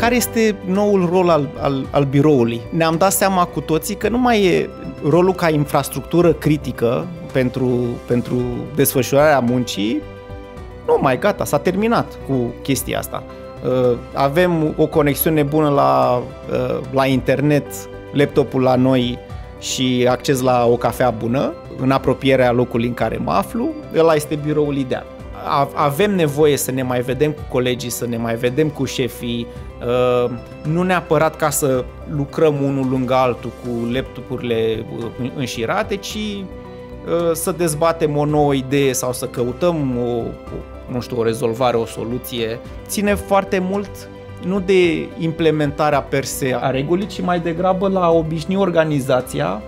Care este noul rol al biroului? Ne-am dat seama cu toții că nu mai e rolul ca infrastructură critică pentru desfășurarea muncii. Nu mai, gata, s-a terminat cu chestia asta. Avem o conexiune bună la internet, laptopul la noi și acces la o cafea bună, în apropierea locului în care mă aflu, ăla este biroul ideal. Avem nevoie să ne mai vedem cu colegii, să ne mai vedem cu șefii, nu neapărat ca să lucrăm unul lângă altul cu laptopurile înșirate, ci să dezbatem o nouă idee sau să căutăm o rezolvare, o soluție. Ține foarte mult nu de implementarea per se a regulii, ci mai degrabă la a obișnui organizația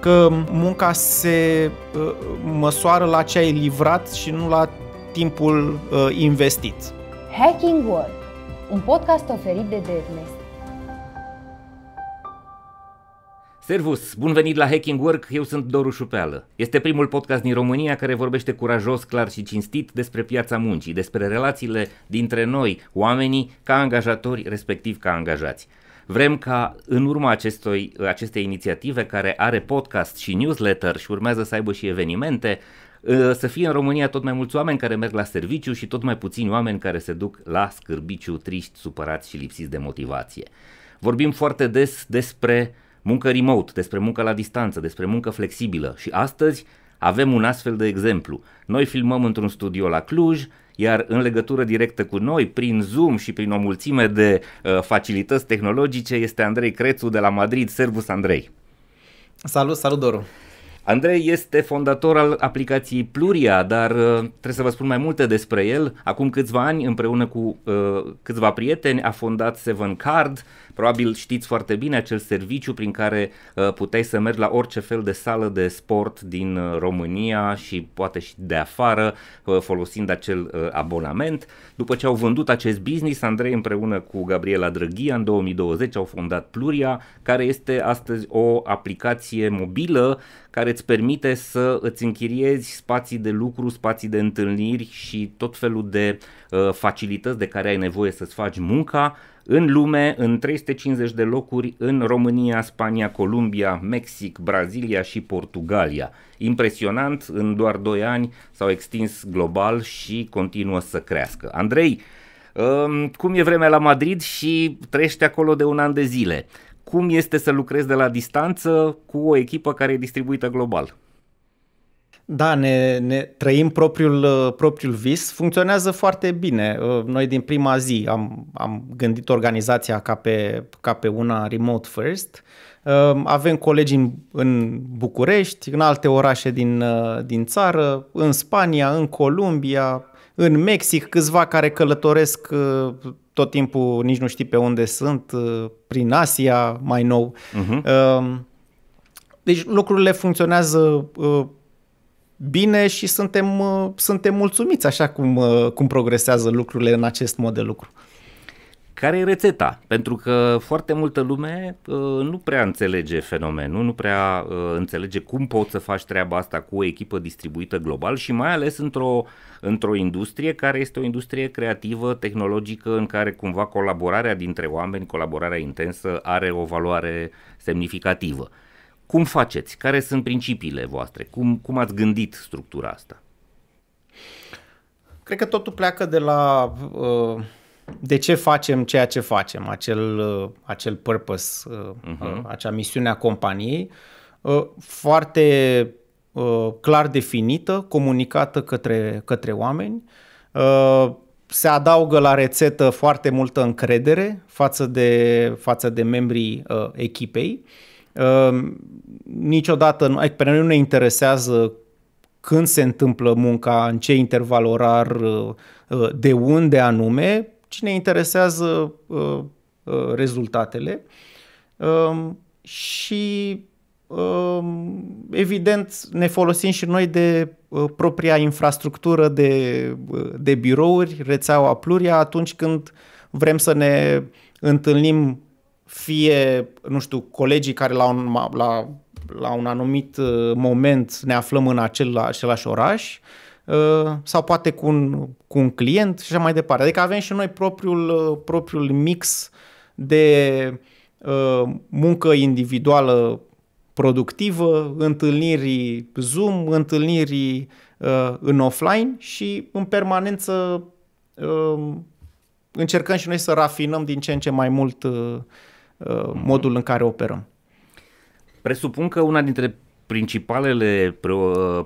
că munca se măsoară la ce ai livrat și nu la timpul investit. Hacking Work, un podcast oferit de DevNest. Servus! Bun venit la Hacking Work, eu sunt Doru Șupeală. Este primul podcast din România care vorbește curajos, clar și cinstit despre piața muncii, despre relațiile dintre noi, oamenii, ca angajatori, respectiv ca angajați. Vrem ca în urma acestei inițiative, care are podcast și newsletter și urmează să aibă și evenimente, să fie în România tot mai mulți oameni care merg la serviciu și tot mai puțini oameni care se duc la scârbiciu, triști, supărați și lipsiți de motivație. Vorbim foarte des despre muncă remote, despre muncă la distanță, despre muncă flexibilă și astăzi avem un astfel de exemplu. Noi filmăm într-un studio la Cluj, iar în legătură directă cu noi, prin Zoom și prin o mulțime de facilități tehnologice, este Andrei Crețu de la Madrid. Servus, Andrei! Salut, Doru! Andrei este fondator al aplicației Pluria, dar trebuie să vă spun mai multe despre el. Acum câțiva ani, împreună cu câțiva prieteni, a fondat 7card. Probabil știți foarte bine acel serviciu prin care puteai să mergi la orice fel de sală de sport din România și poate și de afară, folosind acel abonament. După ce au vândut acest business, Andrei împreună cu Gabriela Drăghia în 2020 au fondat Pluria, care este astăzi o aplicație mobilă care îți permite să îți închiriezi spații de lucru, spații de întâlniri și tot felul de facilități de care ai nevoie să-ți faci munca în lume, în 350 de locuri în România, Spania, Columbia, Mexic, Brazilia și Portugalia. Impresionant, în doar 2 ani s-au extins global și continuă să crească. Andrei, cum e vremea la Madrid și trăiești acolo de un an de zile? Cum este să lucrezi de la distanță cu o echipă care e distribuită global? Da, ne trăim propriul vis. Funcționează foarte bine. Noi din prima zi am gândit organizația ca pe una remote first. Avem colegi în București, în alte orașe din țară, în Spania, în Columbia, în Mexic, câțiva care călătoresc tot timpul, nici nu știi pe unde sunt, prin Asia mai nou. Deci lucrurile funcționează bine și suntem mulțumiți așa cum progresează lucrurile în acest mod de lucru. Care e rețeta? Pentru că foarte multă lume nu prea înțelege fenomenul, nu prea înțelege cum poți să faci treaba asta cu o echipă distribuită global și mai ales într-o industrie care este o industrie creativă, tehnologică, în care cumva colaborarea dintre oameni, colaborarea intensă are o valoare semnificativă. Cum faceți? Care sunt principiile voastre? Cum ați gândit structura asta? Cred că totul pleacă de la de ce facem ceea ce facem, acel purpose, acea misiune a companiei, foarte clar definită, comunicată către oameni. Se adaugă la rețetă foarte multă încredere față de membrii echipei. Niciodată, pe noi nu ne interesează când se întâmplă munca, în ce interval orar, de unde anume, ci ne interesează rezultatele și evident ne folosim și noi de propria infrastructură de birouri, rețeaua Pluria, atunci când vrem să ne întâlnim fie, nu știu, colegii care la un anumit moment ne aflăm în același oraș, sau poate cu un client și așa mai departe. Adică avem și noi propriul mix de muncă individuală productivă, întâlniri Zoom, întâlniri în offline și în permanență încercăm și noi să rafinăm din ce în ce mai mult modul în care operăm. Presupun că una dintre principalele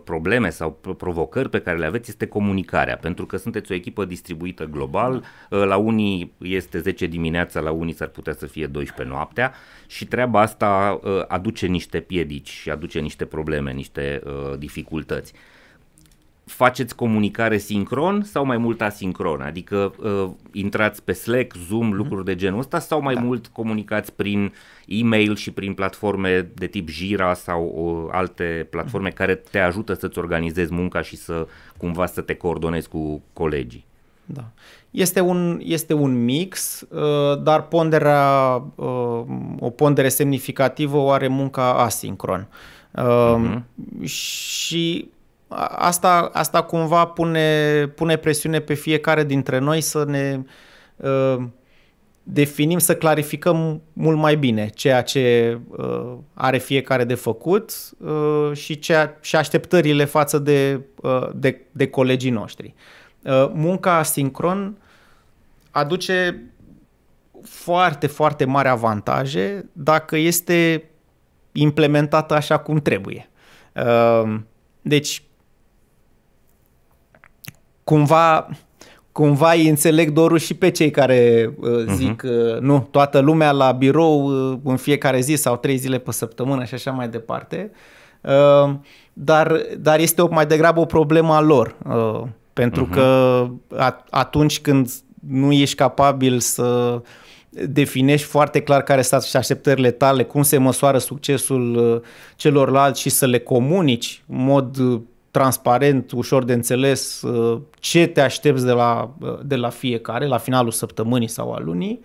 probleme sau provocări pe care le aveți este comunicarea, pentru că sunteți o echipă distribuită global, la unii este 10 dimineața, la unii s-ar putea să fie 12 noaptea și treaba asta aduce niște piedici și aduce niște probleme, niște dificultăți. Faceți comunicare sincron sau mai mult asincron? Adică intrați pe Slack, Zoom, lucruri de genul ăsta sau mai mult comunicați prin e-mail și prin platforme de tip Jira sau alte platforme care te ajută să-ți organizezi munca și să cumva să te coordonezi cu colegii? Da. Este un mix, dar o pondere semnificativă o are munca asincron. Și asta cumva pune presiune pe fiecare dintre noi să ne definim, să clarificăm mult mai bine ceea ce are fiecare de făcut și așteptările față de colegii noștri. Munca asincron aduce foarte, foarte mari avantaje dacă este implementată așa cum trebuie. Deci, cumva îi înțeleg dorul și pe cei care zic nu, toată lumea la birou în fiecare zi sau 3 zile pe săptămână și așa mai departe, dar este mai degrabă o problemă a lor, pentru că atunci când nu ești capabil să definești foarte clar care sunt așteptările tale, cum se măsoară succesul celorlalți și să le comunici în mod transparent, ușor de înțeles, ce te aștepți de la fiecare, la finalul săptămânii sau al lunii,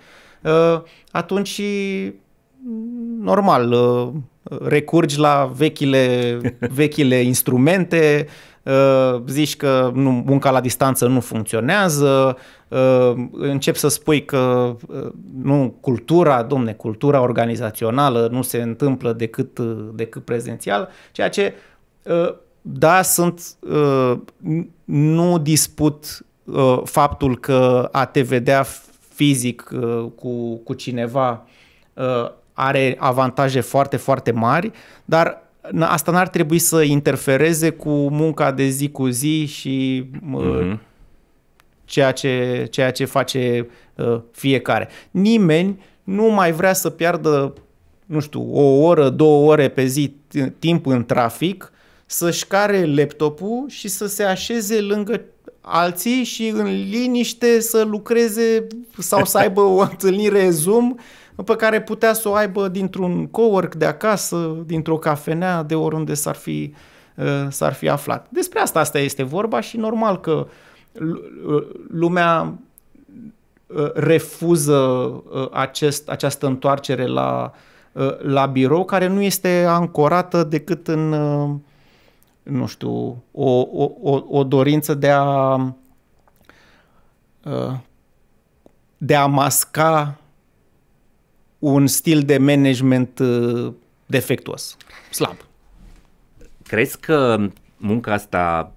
atunci normal recurgi la vechile instrumente, zici că munca la distanță nu funcționează, începi să spui că nu, cultura organizațională nu se întâmplă decât prezențial, ceea ce da, nu disput faptul că a te vedea fizic cu cineva are avantaje foarte, foarte mari, dar asta n-ar trebui să interfereze cu munca de zi cu zi și ceea ce face fiecare. Nimeni nu mai vrea să piardă, nu știu, 1-2 ore pe zi timp în trafic, să-și care laptopul și să se așeze lângă alții și în liniște să lucreze sau să aibă o întâlnire Zoom pe care putea să o aibă dintr-un cowork de acasă, dintr-o cafenea, de oriunde s-ar fi aflat. Despre asta este vorba și normal că lumea refuză această întoarcere la birou, care nu este ancorată decât în, nu știu, o dorință de a masca un stil de management defectuos, slab. Crezi că munca asta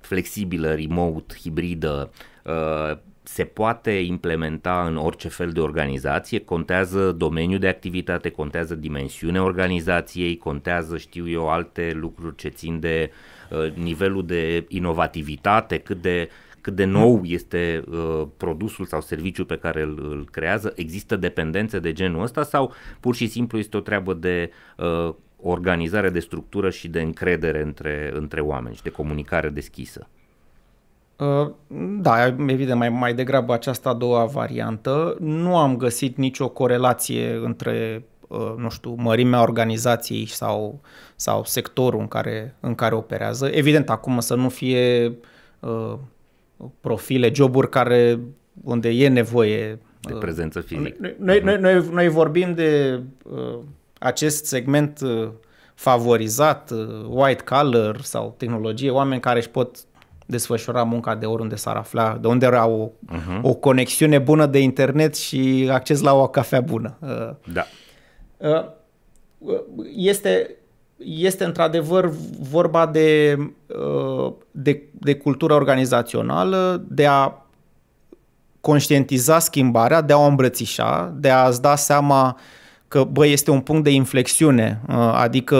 flexibilă, remote, hibridă, se poate implementa în orice fel de organizație? Contează domeniul de activitate, contează dimensiunea organizației, contează, știu eu, alte lucruri ce țin de nivelul de inovativitate, cât de nou este produsul sau serviciul pe care îl creează? Există dependențe de genul ăsta sau pur și simplu este o treabă de organizare, de structură și de încredere între oameni și de comunicare deschisă? Da, evident, mai degrabă această a doua variantă. Nu am găsit nicio corelație între, nu știu, mărimea organizației sau sectorul în care operează. Evident, acum să nu fie profile, joburi unde e nevoie de prezență fizică. Noi vorbim de acest segment favorizat, white collar sau tehnologie, oameni care își pot desfășura munca de oriunde s-ar afla, de unde era o conexiune bună de internet și acces la o cafea bună. Da. Este într-adevăr vorba de cultură organizațională, de a conștientiza schimbarea, de a o îmbrățișa, de a-ți da seama că, bă, este un punct de inflexiune, adică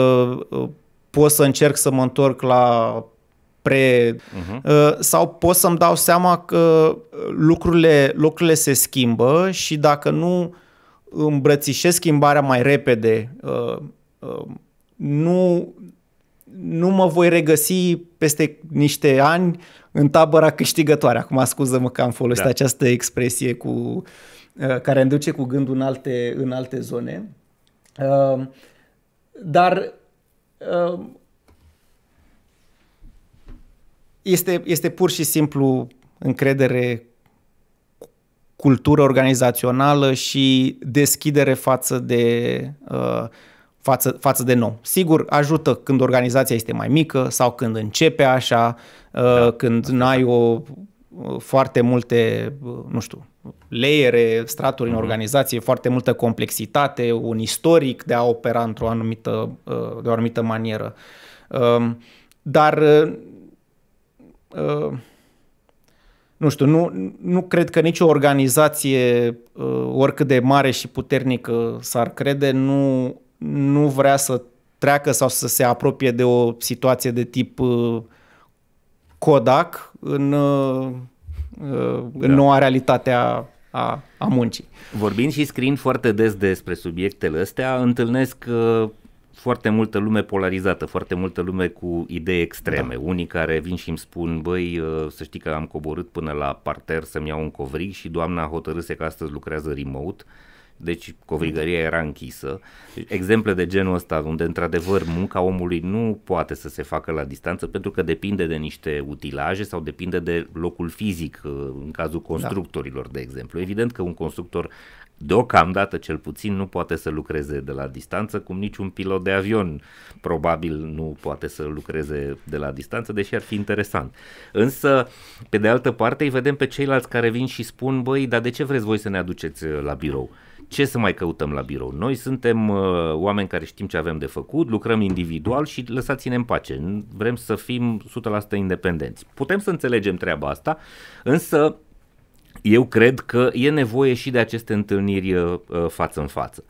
pot să încerc să mă întorc la sau pot să-mi dau seama că lucrurile se schimbă și dacă nu îmbrățișez schimbarea mai repede, nu mă voi regăsi peste niște ani în tabăra câștigătoare. Acum scuză-mă că am folosit această expresie care îmi duce cu gândul în alte zone. Dar este pur și simplu încredere, cultură organizațională și deschidere față de nou. Sigur, ajută când organizația este mai mică sau când începe așa, când n-ai foarte multe, nu știu, layere, straturi în organizație, foarte multă complexitate, un istoric de a opera de o anumită manieră. Dar nu știu, nu cred că nicio organizație, oricât de mare și puternică s-ar crede, nu vrea să treacă sau să se apropie de o situație de tip Kodak în noua realitate a muncii. Vorbind și scriind foarte des despre subiectele astea, întâlnesc foarte multă lume polarizată, foarte multă lume cu idei extreme. Da. Unii care vin și îmi spun, băi, să știi că am coborât până la parter să-mi iau un covrig și doamna hotărâse că astăzi lucrează remote, deci covrigăria era închisă. Exemple de genul ăsta, unde într-adevăr munca omului nu poate să se facă la distanță pentru că depinde de niște utilaje sau depinde de locul fizic, în cazul constructorilor, de exemplu. Evident că un constructor deocamdată cel puțin nu poate să lucreze de la distanță, cum niciun pilot de avion probabil nu poate să lucreze de la distanță, deși ar fi interesant. Însă, pe de altă parte, îi vedem pe ceilalți care vin și spun, băi, dar de ce vreți voi să ne aduceți la birou? Ce să mai căutăm la birou? Noi suntem oameni care știm ce avem de făcut, lucrăm individual și lăsați-ne în pace, vrem să fim 100% independenți. Putem să înțelegem treaba asta, însă eu cred că e nevoie și de aceste întâlniri față în față,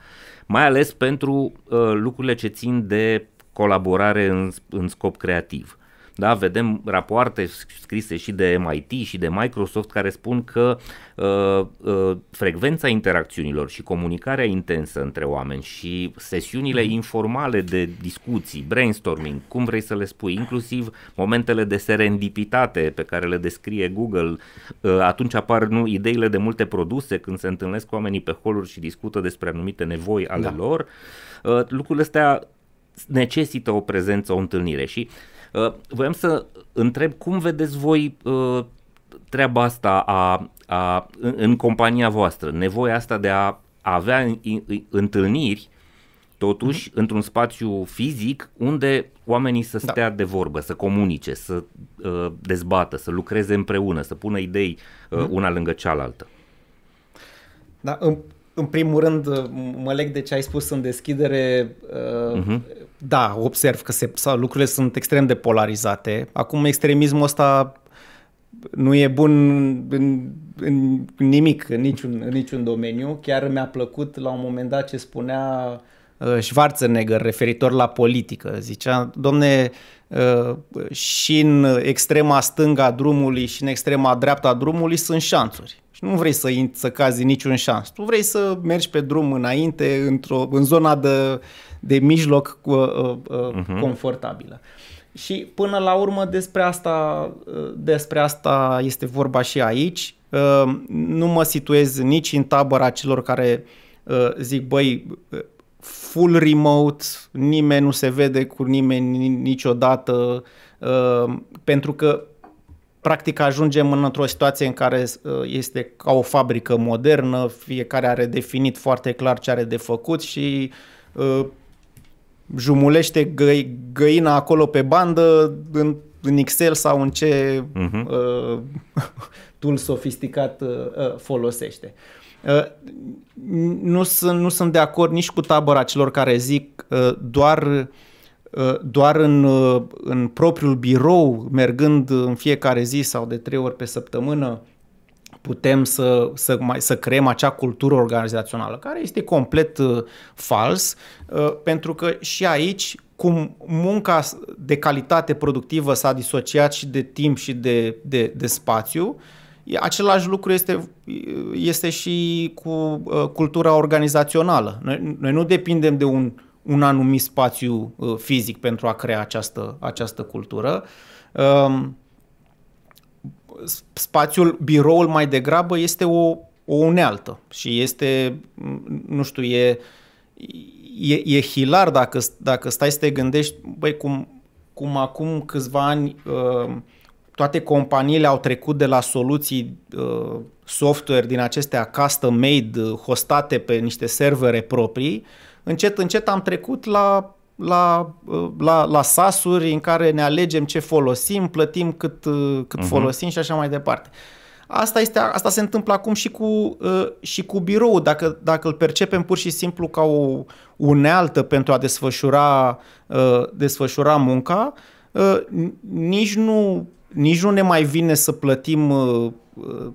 mai ales pentru lucrurile ce țin de colaborare în scop creativ. Da, vedem rapoarte scrise și de MIT și de Microsoft care spun că frecvența interacțiunilor și comunicarea intensă între oameni și sesiunile informale de discuții, brainstorming, cum vrei să le spui, inclusiv momentele de serendipitate pe care le descrie Google, atunci apar ideile de multe produse când se întâlnesc cu oamenii pe holuri și discută despre anumite nevoi ale lor, lucrurile astea necesită o prezență, o întâlnire și voiam să întreb cum vedeți voi treaba asta în compania voastră, nevoia asta de a avea întâlniri totuși într-un spațiu fizic unde oamenii să stea de vorbă, să comunice, să dezbată, să lucreze împreună, să pună idei una lângă cealaltă. Da, în primul rând, mă leg de ce ai spus în deschidere. Da, observ că lucrurile sunt extrem de polarizate. Acum, extremismul ăsta nu e bun în nimic, în niciun domeniu. Chiar mi-a plăcut la un moment dat ce spunea Schwarzenegger referitor la politică. Zicea, domne, și în extrema stângă a drumului și în extrema dreapta a drumului sunt șanțuri. Și nu vrei să cazi niciun șans. Tu vrei să mergi pe drum înainte, în zona de mijloc confortabilă. Și până la urmă despre asta este vorba și aici. Nu mă situez nici în tabăra celor care zic, băi, full remote, nimeni nu se vede cu nimeni niciodată, pentru că practic ajungem într-o situație în care este ca o fabrică modernă, fiecare are definit foarte clar ce are de făcut și jumulește găina acolo pe bandă în Excel sau în ce tool sofisticat folosește. Nu sunt de acord nici cu tabăra celor care zic doar în propriul birou, mergând în fiecare zi sau de 3 ori pe săptămână, putem să creăm acea cultură organizațională, care este complet fals, pentru că și aici, cum munca de calitate productivă s-a disociat și de timp și de spațiu, același lucru este și cu cultura organizațională. Noi nu depindem de un anumit spațiu fizic pentru a crea această cultură. Spațiul, biroul mai degrabă este o unealtă și este, nu știu, e hilar dacă stai să te gândești, băi, cum acum câțiva ani toate companiile au trecut de la soluții software din acestea custom-made, hostate pe niște servere proprii, încet, încet am trecut la SaaS-uri în care ne alegem ce folosim, plătim cât folosim și așa mai departe. Asta se întâmplă acum și cu biroul. Dacă îl percepem pur și simplu ca o unealtă pentru a desfășura munca, nici nu ne mai vine să plătim,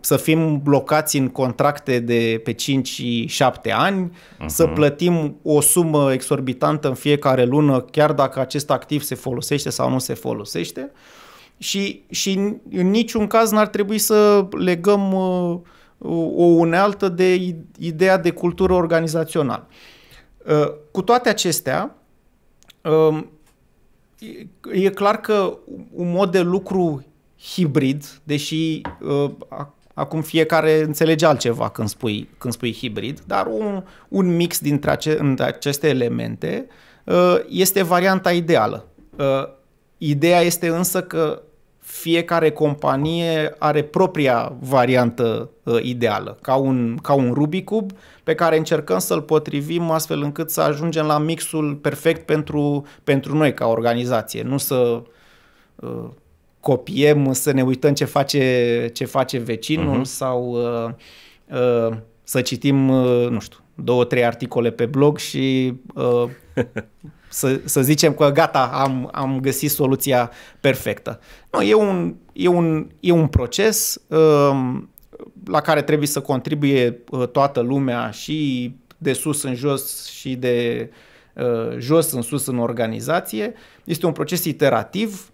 să fim blocați în contracte de pe 5-7 ani, să plătim o sumă exorbitantă în fiecare lună, chiar dacă acest activ se folosește sau nu se folosește. Și în niciun caz n-ar trebui să legăm o unealtă de ideea de cultură organizațională. Cu toate acestea, e clar că un mod de lucru hibrid, deși acum fiecare înțelege altceva când spui hibrid, dar un mix dintre aceste elemente este varianta ideală. Ideea este însă că fiecare companie are propria variantă ideală, ca un Rubik's Cube pe care încercăm să-l potrivim astfel încât să ajungem la mixul perfect pentru noi ca organizație, nu să copiem, să ne uităm ce face vecinul sau să citim, nu știu, 2-3 articole pe blog și să zicem că gata, am găsit soluția perfectă. Nu, e un proces la care trebuie să contribuie toată lumea, și de sus în jos și de jos în sus în organizație. Este un proces iterativ,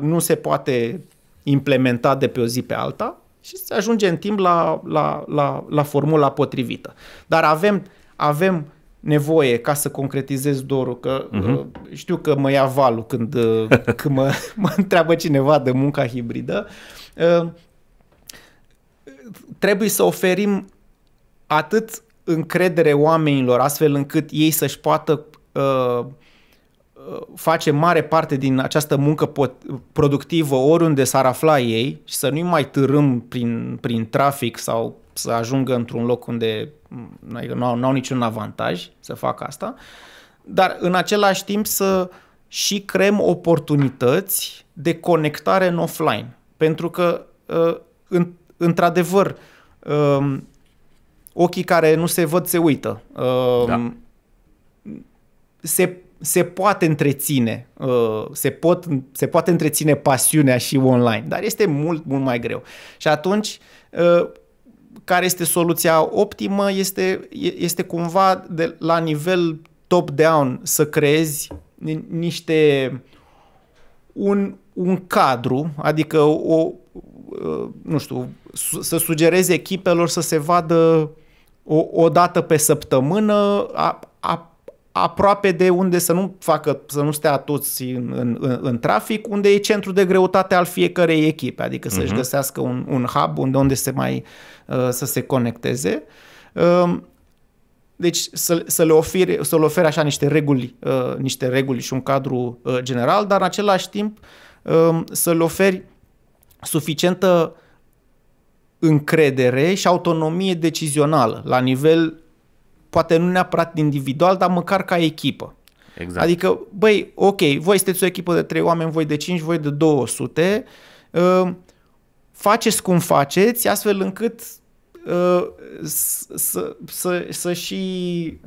nu se poate implementa de pe o zi pe alta și se ajunge în timp la formula potrivită. Dar avem nevoie, ca să concretizez dorul, că știu că mă ia valul când mă întreabă cineva de munca hibridă, trebuie să oferim atât încredere oamenilor astfel încât ei să-și poată face mare parte din această muncă productivă oriunde s-ar afla ei și să nu-i mai târâm prin trafic sau să ajungă într-un loc unde n-au niciun avantaj să facă asta, dar în același timp să și creăm oportunități de conectare în offline. Pentru că, într-adevăr, ochii care nu se văd se uită. Da. Se poate întreține, se poate întreține pasiunea și online, dar este mult, mult mai greu. Și atunci, care este soluția optimă? Este cumva la nivel top-down să creezi un cadru, adică nu știu, să sugerezi echipelor să se vadă o dată pe săptămână, aproape de unde să nu stea toți în trafic, unde e centrul de greutate al fiecărei echipe, adică să-și găsească un hub unde se mai să se conecteze. Deci să le ofere așa niște reguli și un cadru general, dar în același timp să le oferi suficientă încredere și autonomie decizională la nivel, poate nu neapărat individual, dar măcar ca echipă. Exact. Adică, băi, ok, voi sunteți o echipă de 3 oameni, voi de 5, voi de 200, faceți cum faceți, astfel încât să și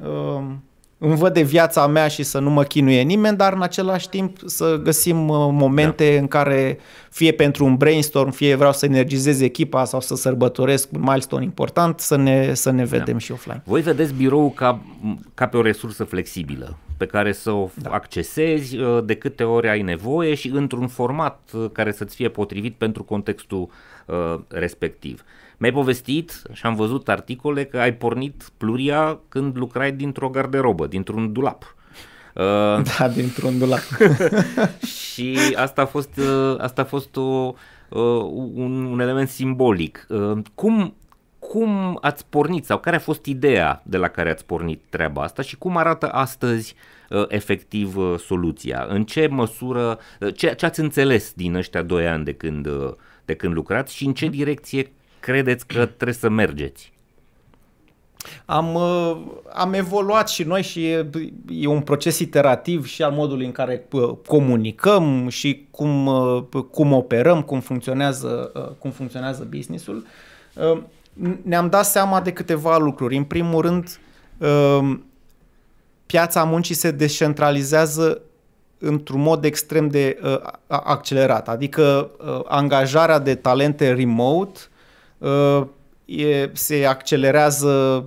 învăd viața mea și să nu mă chinuie nimeni, dar în același timp să găsim momente în care, fie pentru un brainstorm, fie vreau să energizez echipa sau să sărbătoresc un milestone important, să ne vedem și offline. Voi vedeți biroul ca pe o resursă flexibilă pe care să o accesezi de câte ori ai nevoie și într-un format care să-ți fie potrivit pentru contextul respectiv. Mi-ai povestit și am văzut articole că ai pornit Pluria când lucrai dintr-o garderobă, dintr-un dulap. Da, dintr-un dulap. Și asta a fost un element simbolic. Cum ați pornit sau care a fost ideea de la care ați pornit treaba asta și cum arată astăzi efectiv soluția? În ce măsură, ce ați înțeles din ăștia 2 ani de când lucrați și în ce direcție credeți că trebuie să mergeți? Am evoluat și noi și e un proces iterativ și al modului în care comunicăm și cum operăm, cum funcționează business-ul. Ne-am dat seama de câteva lucruri. În primul rând, piața muncii se descentralizează într-un mod extrem de accelerat. Adică angajarea de talente remote se accelerează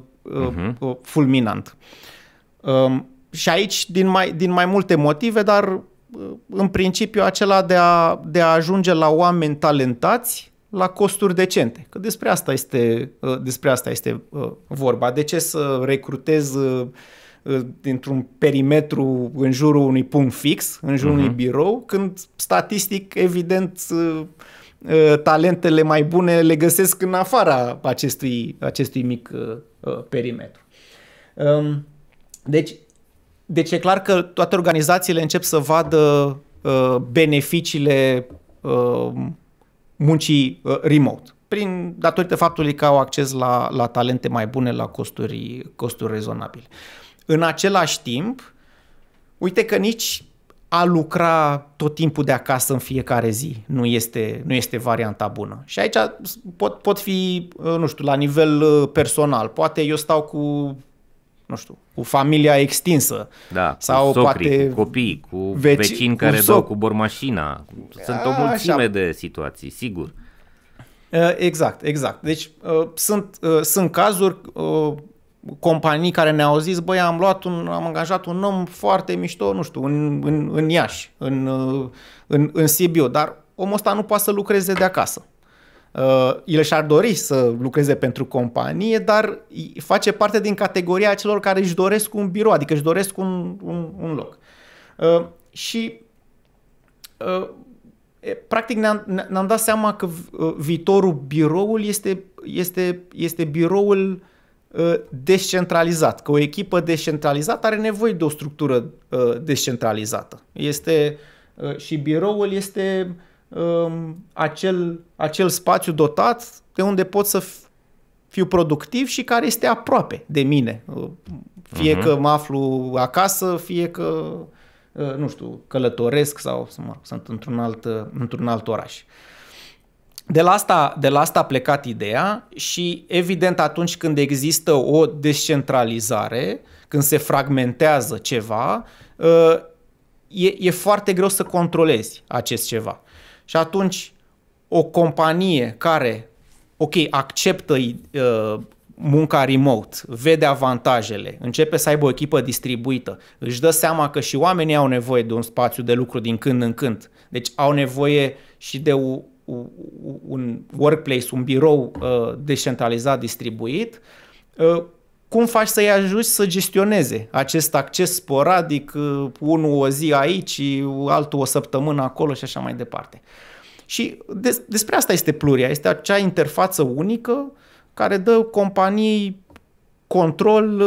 fulminant. Și aici din mai multe motive, dar în principiu acela de a ajunge la oameni talentați la costuri decente. Că despre asta este vorba. De ce să recrutez dintr-un perimetru în jurul unui punct fix, în jurul unui birou, când statistic evident talentele mai bune le găsesc în afara acestui mic perimetru. Deci e clar că toate organizațiile încep să vadă beneficiile muncii remote, datorită faptului că au acces la talente mai bune, la costuri rezonabile. În același timp, uite că nici a lucra tot timpul de acasă în fiecare zi nu este varianta bună. Și aici pot fi, nu știu, la nivel personal. Poate eu stau cu, nu știu, cu familia extinsă. Da, sau cu socrii, poate cu copii, cu vecini care dau cu bormașina. Sunt o mulțime de situații, sigur. Exact. Deci sunt cazuri, companii care ne-au zis, băi, am angajat un om foarte mișto, nu știu, în Iași, în Sibiu, dar omul ăsta nu poate să lucreze de acasă. El și-ar dori să lucreze pentru companie, dar face parte din categoria celor care își doresc un birou, adică își doresc un loc. Și practic ne-am dat seama că viitorul biroul este biroul descentralizat, că o echipă descentralizată are nevoie de o structură descentralizată. Și biroul este acel spațiu dotat de unde pot să fiu productiv și care este aproape de mine. Fie că mă aflu acasă, fie că, nu știu, călătoresc sau sunt într-un alt oraș. De la asta a plecat ideea și evident atunci când există o descentralizare, când se fragmentează ceva, e foarte greu să controlezi acest ceva. Și atunci o companie care, ok, acceptă munca remote, vede avantajele, începe să aibă o echipă distribuită, își dă seama că și oamenii au nevoie de un spațiu de lucru din când în când. Deci au nevoie și de un workplace, un birou descentralizat, distribuit. Cum faci să-i ajuți să gestioneze acest acces sporadic, unul o zi aici, altul o săptămână acolo și așa mai departe. Și despre asta este Pluria, este acea interfață unică care dă companiei control,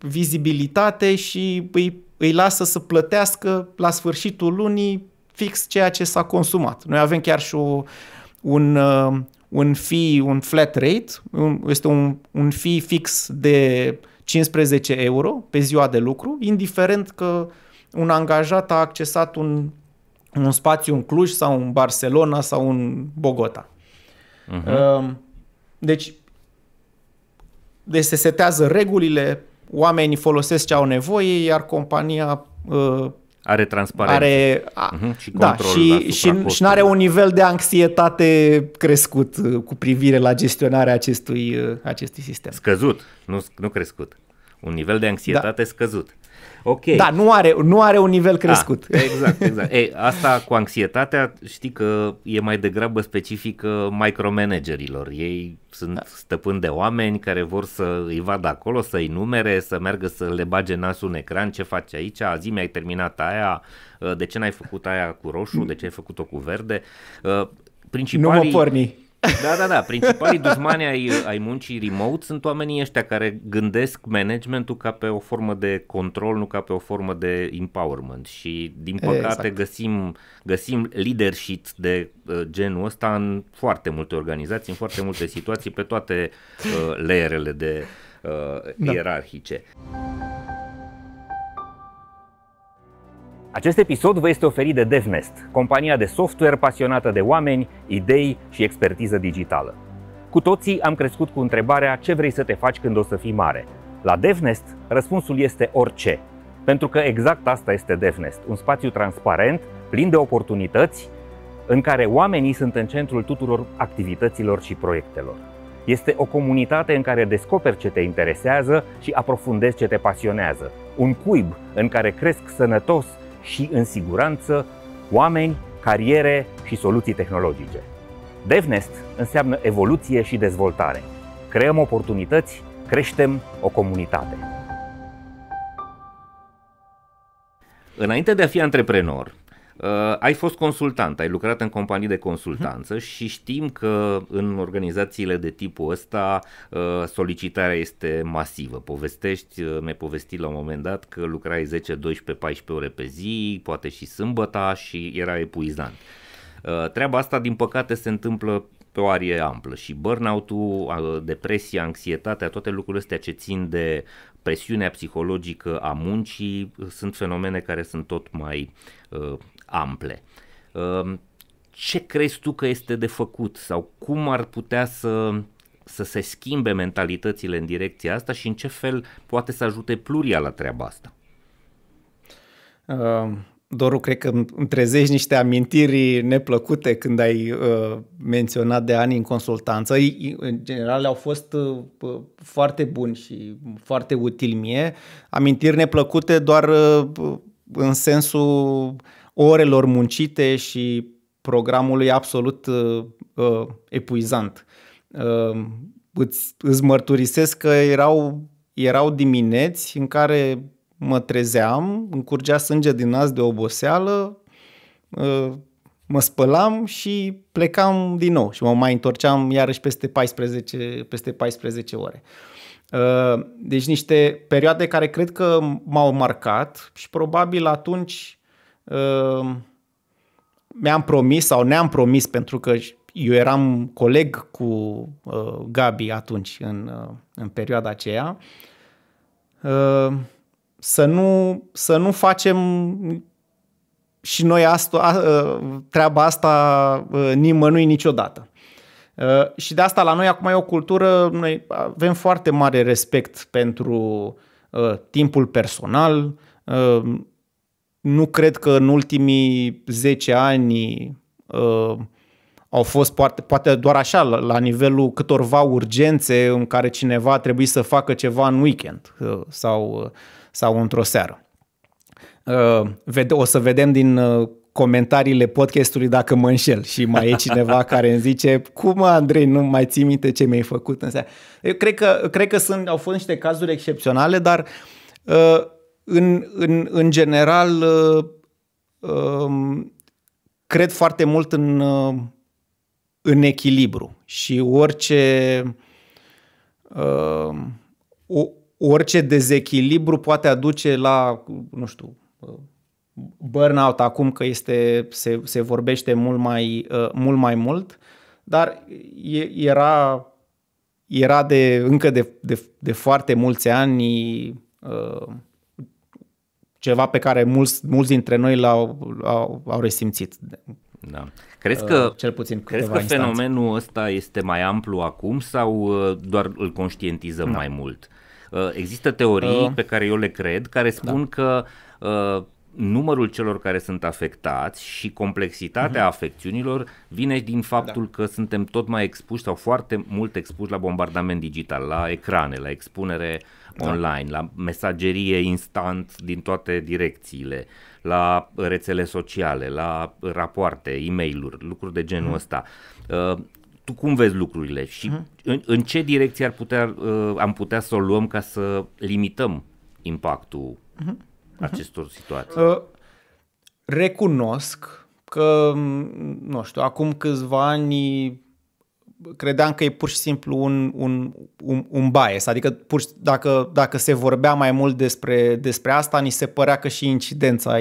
vizibilitate și îi lasă să plătească la sfârșitul lunii fix ceea ce s-a consumat. Noi avem chiar și un fee, un flat rate, este un fee fix de 15 euro pe ziua de lucru, indiferent că un angajat a accesat un spațiu în Cluj sau în Barcelona sau în Bogota. Deci se setează regulile, oamenii folosesc ce au nevoie, iar compania are transparență. Și n-are un nivel de anxietate crescut cu privire la gestionarea acestui sistem. Scăzut, nu crescut. Un nivel de anxietate scăzut. Okay. Da, nu are un nivel crescut. Exact. Ei, asta cu anxietatea, știi că e mai degrabă specifică micromanagerilor. Ei sunt stăpâni de oameni care vor să îi vadă acolo, să-i numere, să meargă să le bage nasul în ecran, ce faci aici, azi mi-ai terminat aia, de ce n-ai făcut aia cu roșu, de ce ai făcut-o cu verde. Principalii... Nu mă porni. Da. Principalii dușmani ai muncii remote sunt oamenii ăștia care gândesc managementul ca pe o formă de control, nu ca pe o formă de empowerment. Și din păcate găsim leadership de genul ăsta în foarte multe organizații, în foarte multe situații, pe toate layerele de ierarhice. Acest episod vă este oferit de DevNest, compania de software pasionată de oameni, idei și expertiză digitală. Cu toții am crescut cu întrebarea ce vrei să te faci când o să fii mare. La DevNest, răspunsul este orice, pentru că exact asta este DevNest, un spațiu transparent, plin de oportunități, în care oamenii sunt în centrul tuturor activităților și proiectelor. Este o comunitate în care descoperi ce te interesează și aprofundezi ce te pasionează, un cuib în care cresc sănătos și în siguranță oameni, cariere și soluții tehnologice. DevNest înseamnă evoluție și dezvoltare. Creăm oportunități, creștem o comunitate. Înainte de a fi antreprenor, ai fost consultant, ai lucrat în companii de consultanță și știm că în organizațiile de tipul ăsta solicitarea este masivă. Povestești, mi-ai povestit la un moment dat că lucrai 10, 12, 14 ore pe zi, poate și sâmbăta, și era epuizant. Treaba asta din păcate se întâmplă pe o arie amplă și burnout-ul, depresia, anxietatea, toate lucrurile astea ce țin de presiunea psihologică a muncii sunt fenomene care sunt tot mai ample. Ce crezi tu că este de făcut sau cum ar putea să se schimbe mentalitățile în direcția asta și în ce fel poate să ajute Pluria la treaba asta? Doru, cred că îmi trezești niște amintiri neplăcute când ai menționat de ani în consultanță. În general au fost foarte buni și foarte utili mie. Amintiri neplăcute doar în sensul orelor muncite și programului absolut epuizant. Îți mărturisesc că erau dimineți în care mă trezeam, îmi curgea sânge din nas de oboseală, mă spălam și plecam din nou și mă mai întorceam iarăși peste 14 ore. Deci niște perioade care cred că m-au marcat și probabil atunci mi-am promis sau ne-am promis, pentru că eu eram coleg cu Gabi atunci în perioada aceea, să nu facem și noi treaba asta nimănui niciodată. Și de asta la noi acum e o cultură, noi avem foarte mare respect pentru timpul personal. Nu cred că în ultimii 10 ani au fost, poate doar așa, la nivelul câtorva urgențe în care cineva a trebuit să facă ceva în weekend sau într-o seară. O să vedem din comentariile podcastului dacă mă înșel și mai e cineva care îmi zice: cum, Andrei, nu mai ții minte ce mi-ai făcut în seara? Eu cred că au fost niște cazuri excepționale, dar în general cred foarte mult în echilibru și orice dezechilibru poate aduce la, nu știu, burnout acum că se vorbește mult mai mult, dar era era încă de foarte mulți ani ceva pe care mulți dintre noi l-au resimțit. Da. Crezi că, cel puțin câteva instanțe. Fenomenul ăsta este mai amplu acum sau doar îl conștientizăm mai mult? Există teorii pe care eu le cred, care spun că numărul celor care sunt afectați și complexitatea afecțiunilor vine din faptul că suntem tot mai expuși sau foarte mult expuși la bombardament digital, la ecrane, la expunere online, la mesagerie instant din toate direcțiile, la rețele sociale, la rapoarte, e-mail-uri, lucruri de genul ăsta. Tu cum vezi lucrurile și în ce direcție am putea să o luăm ca să limităm impactul acestor situații? Recunosc că, nu știu, acum câțiva ani credeam că e pur și simplu un bias, adică dacă se vorbea mai mult despre asta, ni se părea că și incidența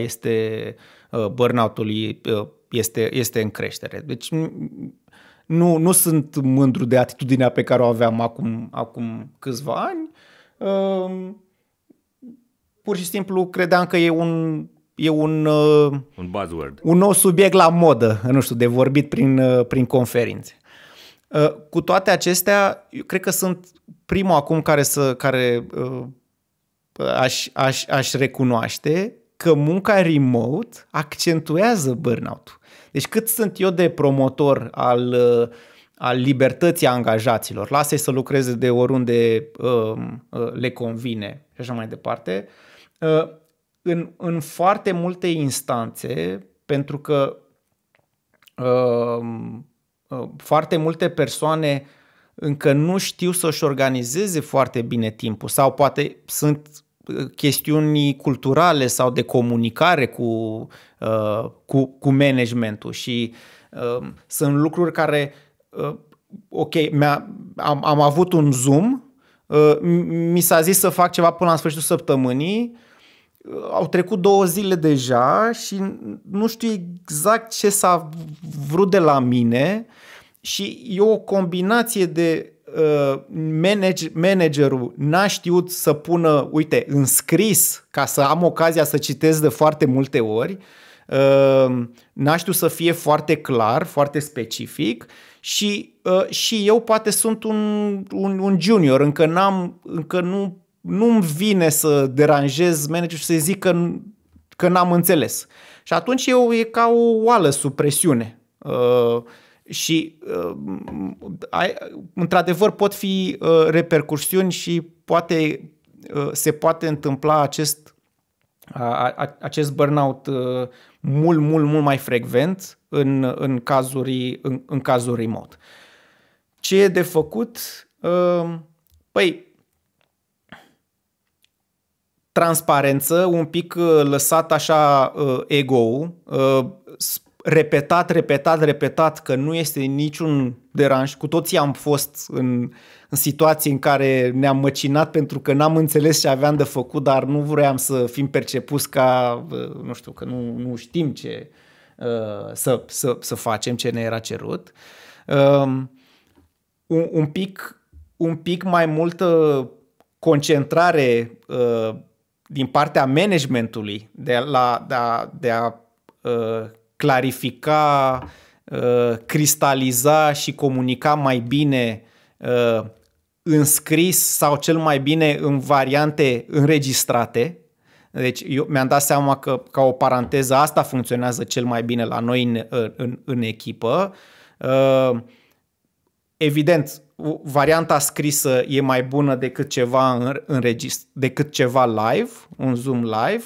burnout-ului este în creștere. Deci nu sunt mândru de atitudinea pe care o aveam acum câțiva ani. Pur și simplu credeam că e un buzzword, un nou subiect la modă, nu știu, de vorbit prin conferințe. Cu toate acestea, eu cred că sunt primul acum care aș recunoaște că munca remote accentuează burnout-ul. Deci cât sunt eu de promotor al libertății angajaților, lasă-i să lucreze de oriunde le convine și așa mai departe, în foarte multe instanțe, pentru că foarte multe persoane încă nu știu să-și organizeze foarte bine timpul sau poate sunt chestiuni culturale sau de comunicare cu managementul și sunt lucruri care ok, am avut un Zoom, mi s-a zis să fac ceva până la sfârșitul săptămânii, au trecut 2 zile deja și nu știu exact ce s-a vrut de la mine și e o combinație de managerul n-a știut să pună, uite, în scris ca să am ocazia să citesc de foarte multe ori, n-a știut să fie foarte clar, foarte specific. Și eu poate sunt un junior, încă nu-mi vine să deranjez managerul și să-i zic că n-am înțeles. Și atunci e ca o oală sub presiune. Într-adevăr pot fi repercursiuni și se poate întâmpla acest burnout mult mai frecvent în cazuri remote. Ce e de făcut? Păi, transparență, un pic lăsat așa ego-ul, repetat că nu este niciun deranj. Cu toții am fost în situații în care ne-am măcinat pentru că n-am înțeles ce aveam de făcut, dar nu vroiam să fim percepuți ca, nu știu, că nu știm ce să facem, ce ne era cerut. Un pic mai multă concentrare din partea managementului de a clarifica, cristaliza și comunica mai bine în scris sau cel mai bine în variante înregistrate. Deci eu mi-am dat seama că, ca o paranteză, asta funcționează cel mai bine la noi în echipă. Evident, varianta scrisă e mai bună decât ceva decât ceva live, un Zoom live.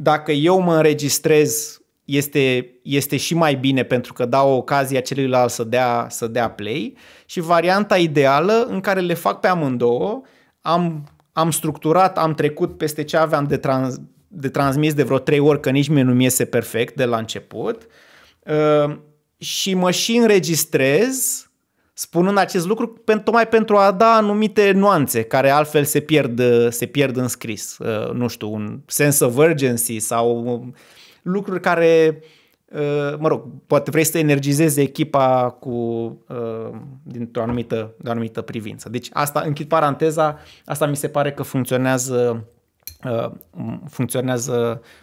Dacă eu mă înregistrez, este și mai bine pentru că dau ocazia celuilalt să dea play, și varianta ideală în care le fac pe amândouă, am structurat, am trecut peste ce aveam de transmis de vreo 3 ori, că nici mie nu-mi iese perfect de la început, și mă și înregistrez spunând acest lucru tocmai pentru a da anumite nuanțe care altfel se pierd în scris. Nu știu, un sense of urgency sau lucruri care mă rog, poate vrei să energizezi echipa cu, dintr-o anumită privință. Deci asta, închid paranteza, asta mi se pare că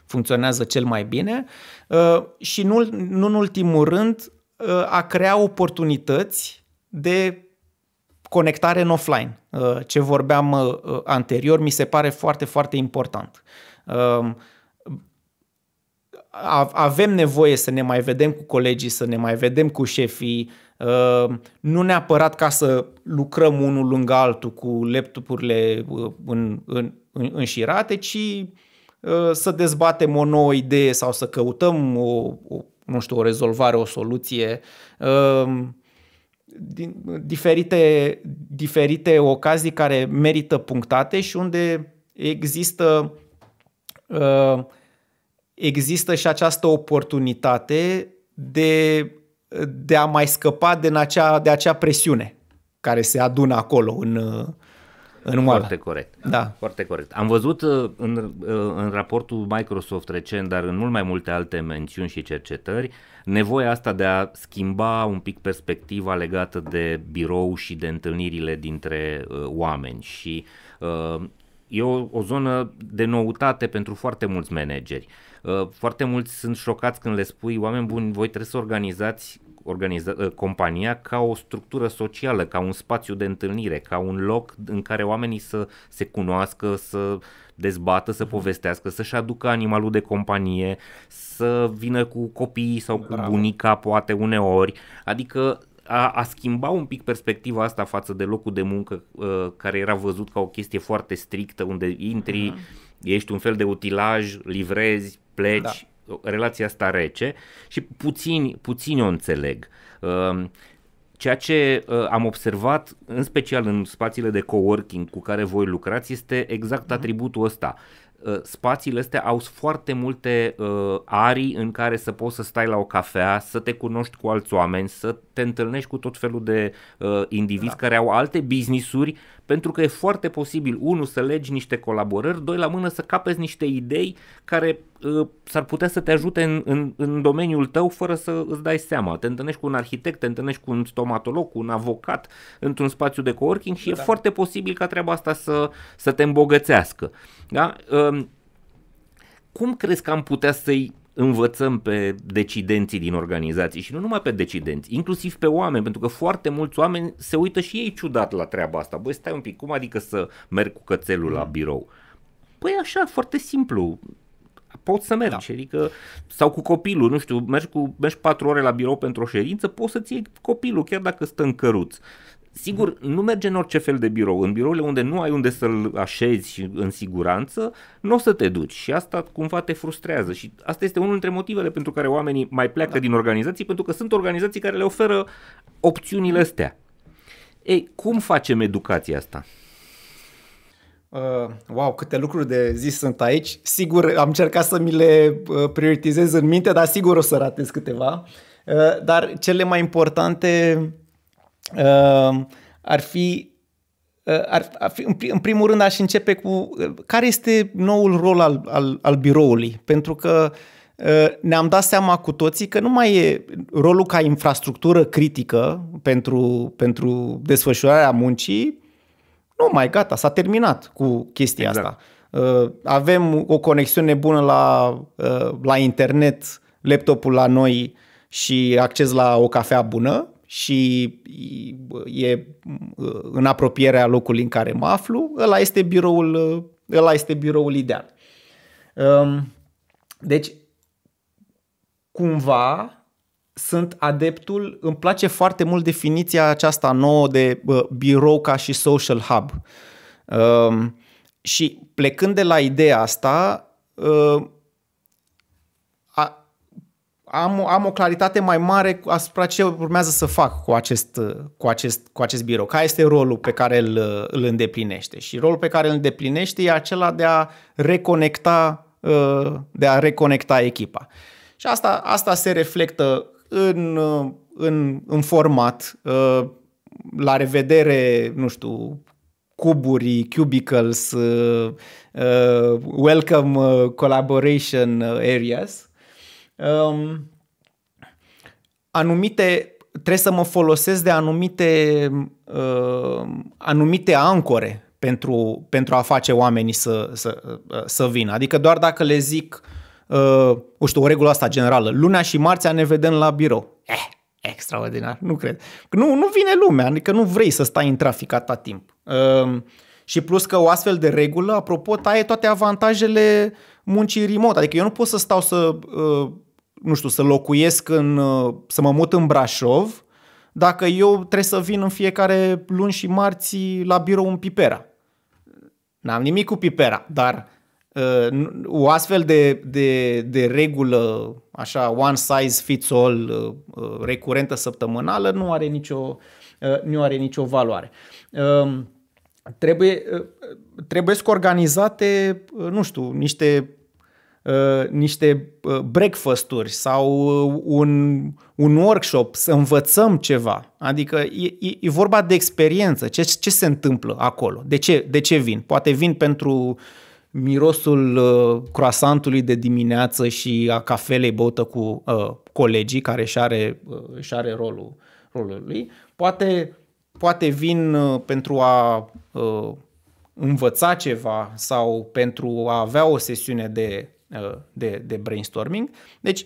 funcționează cel mai bine și nu în ultimul rând a crea oportunități de conectare în offline. Ce vorbeam anterior mi se pare foarte, foarte important. Avem nevoie să ne mai vedem cu colegii, să ne mai vedem cu șefii, nu neapărat ca să lucrăm unul lângă altul cu laptopurile înșirate, ci să dezbatem o nouă idee sau să căutăm o rezolvare, o soluție. Din diferite ocazii care merită punctate și unde există și această oportunitate de a mai scăpa de acea presiune care se adună acolo în oală. Foarte corect. Da. Foarte corect. Am văzut în raportul Microsoft recent, dar în mult mai multe alte mențiuni și cercetări, nevoia asta de a schimba un pic perspectiva legată de birou și de întâlnirile dintre oameni. Și e o zonă de noutate pentru foarte mulți manageri. Foarte mulți sunt șocați când le spui, oameni buni, voi trebuie să organizați compania ca o structură socială, ca un spațiu de întâlnire, ca un loc în care oamenii să se cunoască, să dezbată, să povestească, să-și aducă animalul de companie, să vină cu copiii sau cu bunica poate uneori, adică a schimba un pic perspectiva asta față de locul de muncă care era văzut ca o chestie foarte strictă unde intri, ești un fel de utilaj, livrezi, pleci. Da. Relația asta rece și puțini o înțeleg. Ceea ce am observat, în special în spațiile de coworking cu care voi lucrați, este exact atributul ăsta. Spațiile astea au foarte multe arii în care să poți să stai la o cafea, să te cunoști cu alți oameni, să te întâlnești cu tot felul de indivizi care au alte business-uri, pentru că e foarte posibil, unul, să legi niște colaborări, doi, la mână să capezi niște idei care s-ar putea să te ajute în domeniul tău fără să îți dai seama. Te întâlnești cu un arhitect, te întâlnești cu un stomatolog, cu un avocat într-un spațiu de coworking și e foarte posibil ca treaba asta să te îmbogățească. Da? Cum crezi că am putea să-i învățăm pe decidenții din organizații și nu numai pe decidenți, inclusiv pe oameni, pentru că foarte mulți oameni se uită și ei ciudat la treaba asta. Băi, stai un pic, cum adică să merg cu cățelul la birou? Păi așa, foarte simplu, poți să mergi, adică, sau cu copilul, nu știu, mergi 4 ore la birou pentru o ședință, poți să-ți iei copilul chiar dacă stă în căruț. Sigur, nu merge în orice fel de birou. În birourile unde nu ai unde să-l așezi în siguranță, nu o să te duci și asta cumva te frustrează și asta este unul dintre motivele pentru care oamenii mai pleacă din organizații, pentru că sunt organizații care le oferă opțiunile astea. Ei, cum facem educația asta? Wow, câte lucruri de zis sunt aici. Sigur, am încercat să mi le prioritizez în minte, dar sigur o să ratez câteva. Dar cele mai importante în primul rând aș începe cu care este noul rol al biroului, pentru că ne-am dat seama cu toții că nu mai e rolul ca infrastructură critică pentru desfășurarea muncii, nu mai gata, s-a terminat cu chestia asta. Avem o conexiune bună la internet, laptopul la noi și acces la o cafea bună și e în apropierea locului în care mă aflu, ăla este biroul ideal. Deci, cumva, sunt adeptul, îmi place foarte mult definiția aceasta nouă de birou ca și social hub. Și plecând de la ideea asta, am o claritate mai mare asupra ce urmează să fac cu acest birou. Care este rolul pe care îl îndeplinește? Și rolul pe care îl îndeplinește e acela de a reconecta echipa. Și asta se reflectă în format, la revedere, nu știu, cuburi, cubicles, welcome collaboration areas. anumite, trebuie să mă folosesc de anumite ancore pentru a face oamenii să vină. Adică doar dacă le zic, nu știu, o regulă asta generală, lunea și marțea ne vedem la birou. Extraordinar, nu cred. Nu vine lumea, adică nu vrei să stai în trafic atâta timp. Și plus că o astfel de regulă, apropo, taie toate avantajele muncii remote. Adică eu nu pot să stau să locuiesc să mă mut în Brașov dacă eu trebuie să vin în fiecare luni și marți la birou în Pipera. N-am nimic cu Pipera, dar o astfel de regulă, așa, one size fits all, recurentă săptămânală, nu are nicio valoare. Trebuie să organizate, nu știu, niște breakfast-uri sau un workshop, să învățăm ceva. Adică e vorba de experiență. Ce se întâmplă acolo? De ce vin? Poate vin pentru mirosul croissantului de dimineață și a cafelei băută cu colegii, care își are rolul lui. Poate vin pentru a învăța ceva sau pentru a avea o sesiune de brainstorming. Deci,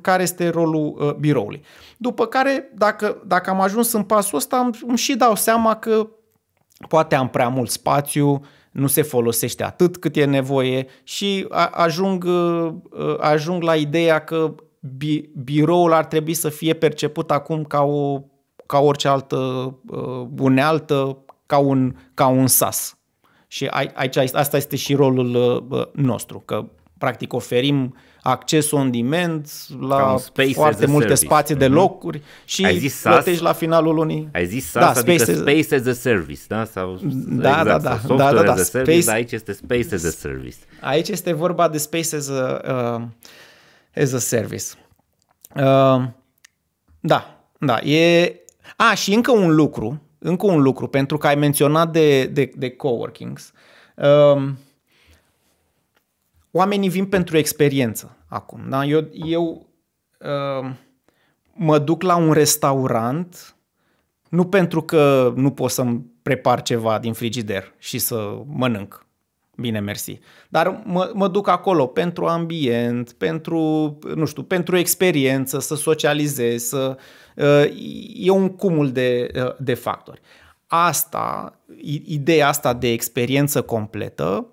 care este rolul biroului? După care, dacă am ajuns în pasul ăsta, îmi și dau seama că poate am prea mult spațiu, nu se folosește atât cât e nevoie și ajung la ideea că biroul ar trebui să fie perceput acum ca orice altă unealtă, ca un SaaS. Și asta este și rolul nostru, că practic oferim acces on demand la foarte multe spații de locuri și plătești la finalul lunii. Ai zis SaaS, adică space as a service, da? Sau, da, software as a service, aici este space as a service. Aici este vorba de space as a service. Da, e... A, și încă un lucru, pentru că ai menționat de coworkings. Oamenii vin pentru experiență acum. Da? Eu mă duc la un restaurant nu pentru că nu pot să-mi prepar ceva din frigider și să mănânc. Bine, mersi. Dar mă duc acolo pentru ambient, pentru experiență, să socializez, e un cumul de factori. Ideea asta de experiență completă,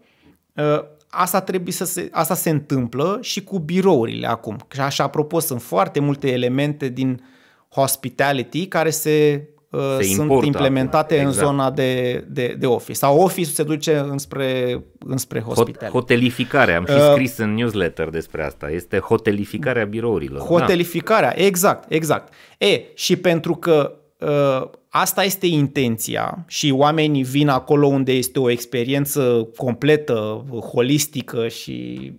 asta se întâmplă și cu birourile acum. Și apropo, sunt foarte multe elemente din hospitality care sunt implementate acum, exact, în zona de office. Sau office se duce înspre hospitality. Hotelificarea, am și scris în newsletter despre asta. Este hotelificarea birourilor. Hotelificarea, da. Exact. Și pentru că asta este intenția și oamenii vin acolo unde este o experiență completă, holistică și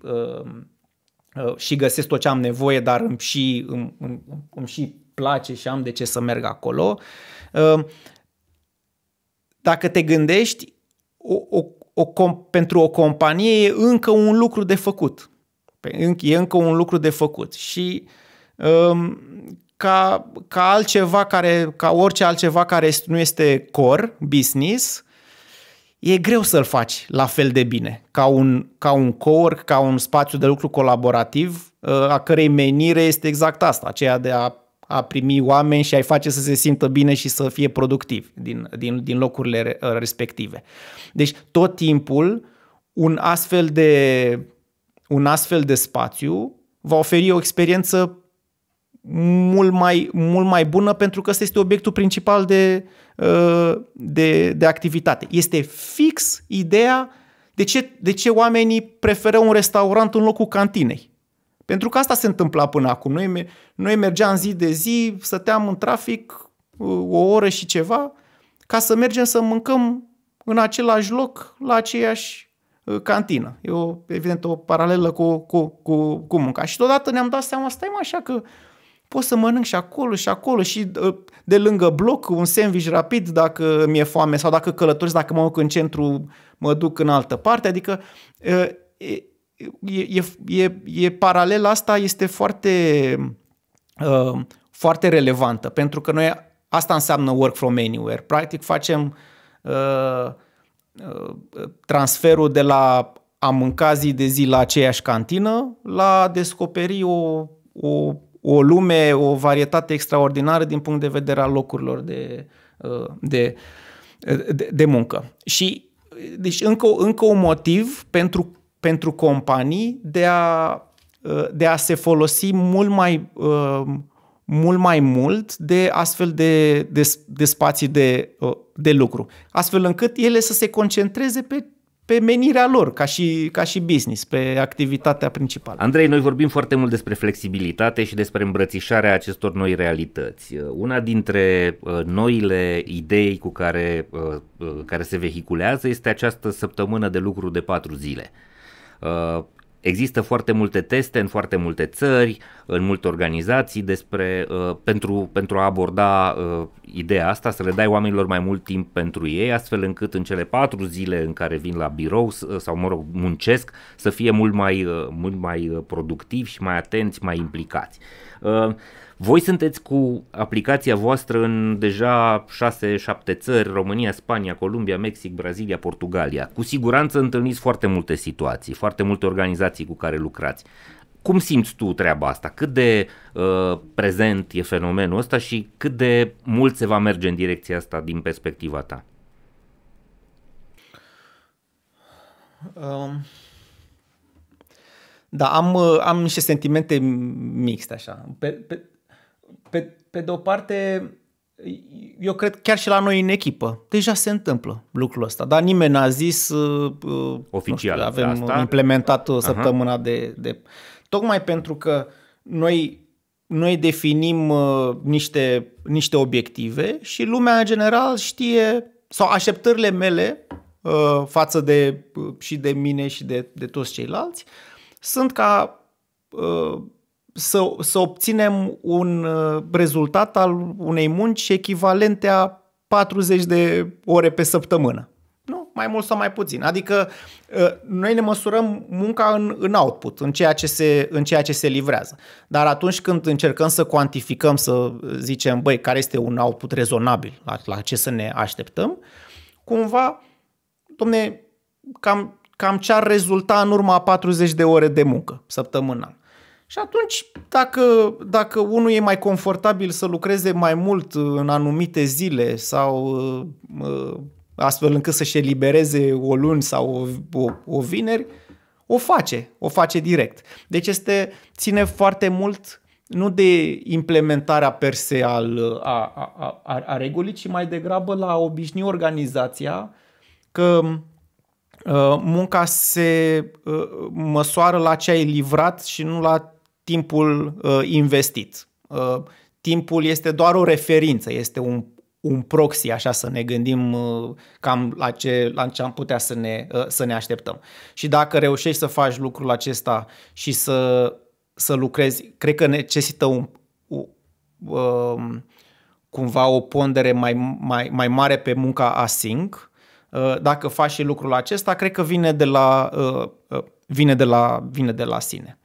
găsesc tot ce am nevoie, dar îmi și place și am de ce să merg acolo. Dacă te gândești, pentru o companie e încă un lucru de făcut. E încă un lucru de făcut. Și ca orice altceva care nu este core business, e greu să-l faci la fel de bine ca un cowork, ca un spațiu de lucru colaborativ, a cărei menire este exact asta, aceea de a primi oameni și a-i face să se simtă bine și să fie productivi din locurile respective. Deci tot timpul un astfel de spațiu va oferi o experiență mult mai bună, pentru că ăsta este obiectul principal de activitate. Este fix ideea de ce oamenii preferă un restaurant în locul cantinei. Pentru că asta se întâmpla până acum. Noi mergeam zi de zi, stăteam în trafic o oră și ceva ca să mergem să mâncăm în același loc, la aceeași cantină. E evident o paralelă cu munca. Și odată ne-am dat seama, așa că pot să mănânc și acolo și acolo și de lângă bloc un sandwich rapid dacă mi-e foame sau dacă călătoresc, dacă mă duc în centru, mă duc în altă parte. Adică e paralela asta, este foarte foarte relevantă, pentru că noi asta înseamnă work from anywhere. Practic facem transferul de la a mânca zi de zi la aceeași cantină la a descoperi o lume, o varietate extraordinară din punct de vedere al locurilor de muncă. Și deci încă un motiv pentru companii de a se folosi mult mai mult de astfel de spații de lucru, astfel încât ele să se concentreze pe menirea lor, ca și business, pe activitatea principală. Andrei, noi vorbim foarte mult despre flexibilitate și despre îmbrățișarea acestor noi realități. Una dintre noile idei cu care se vehiculează este această săptămână de lucru de 4 zile. Există foarte multe teste în foarte multe țări, în multe organizații pentru a aborda ideea asta, să le dai oamenilor mai mult timp pentru ei, astfel încât în cele 4 zile în care vin la birou sau, mă rog, muncesc, să fie mult mai productivi și mai atenți, mai implicați. Voi sunteți cu aplicația voastră în deja 6-7 țări, România, Spania, Columbia, Mexic, Brazilia, Portugalia. Cu siguranță întâlniți foarte multe situații, foarte multe organizații cu care lucrați. Cum simți tu treaba asta? Cât de prezent e fenomenul ăsta și cât de mult se va merge în direcția asta din perspectiva ta? Da, am niște sentimente mixte așa. Pe de o parte, eu cred chiar și la noi în echipă deja se întâmplă lucrul ăsta, dar nimeni n-a zis oficial, nu știu, avem asta implementat săptămâna de... Tocmai pentru că noi definim niște obiective și lumea în general știe, sau așteptările mele față de și de mine și de toți ceilalți sunt ca să obținem un rezultat al unei munci echivalente a 40 de ore pe săptămână. Nu? Mai mult sau mai puțin. Adică noi ne măsurăm munca în output, în ceea ce se livrează. Dar atunci când încercăm să cuantificăm, să zicem, băi, care este un output rezonabil, la ce să ne așteptăm, cumva, domne, cam ce ar rezulta în urma a 40 de ore de muncă săptămânal. Și atunci, dacă unul e mai confortabil să lucreze mai mult în anumite zile sau astfel încât să-și elibereze o luni sau o vineri, o face direct. Deci ține foarte mult nu de implementarea per se a regulii, ci mai degrabă la a obișnui organizația că munca se măsoară la ce ai livrat și nu la timpul investit. Timpul este doar o referință, este un proxy, așa să ne gândim cam la ce am putea să ne așteptăm. Și dacă reușești să faci lucrul acesta și să lucrezi, cred că necesită cumva o pondere mai mare pe munca async. Dacă faci și lucrul acesta, cred că vine de la sine.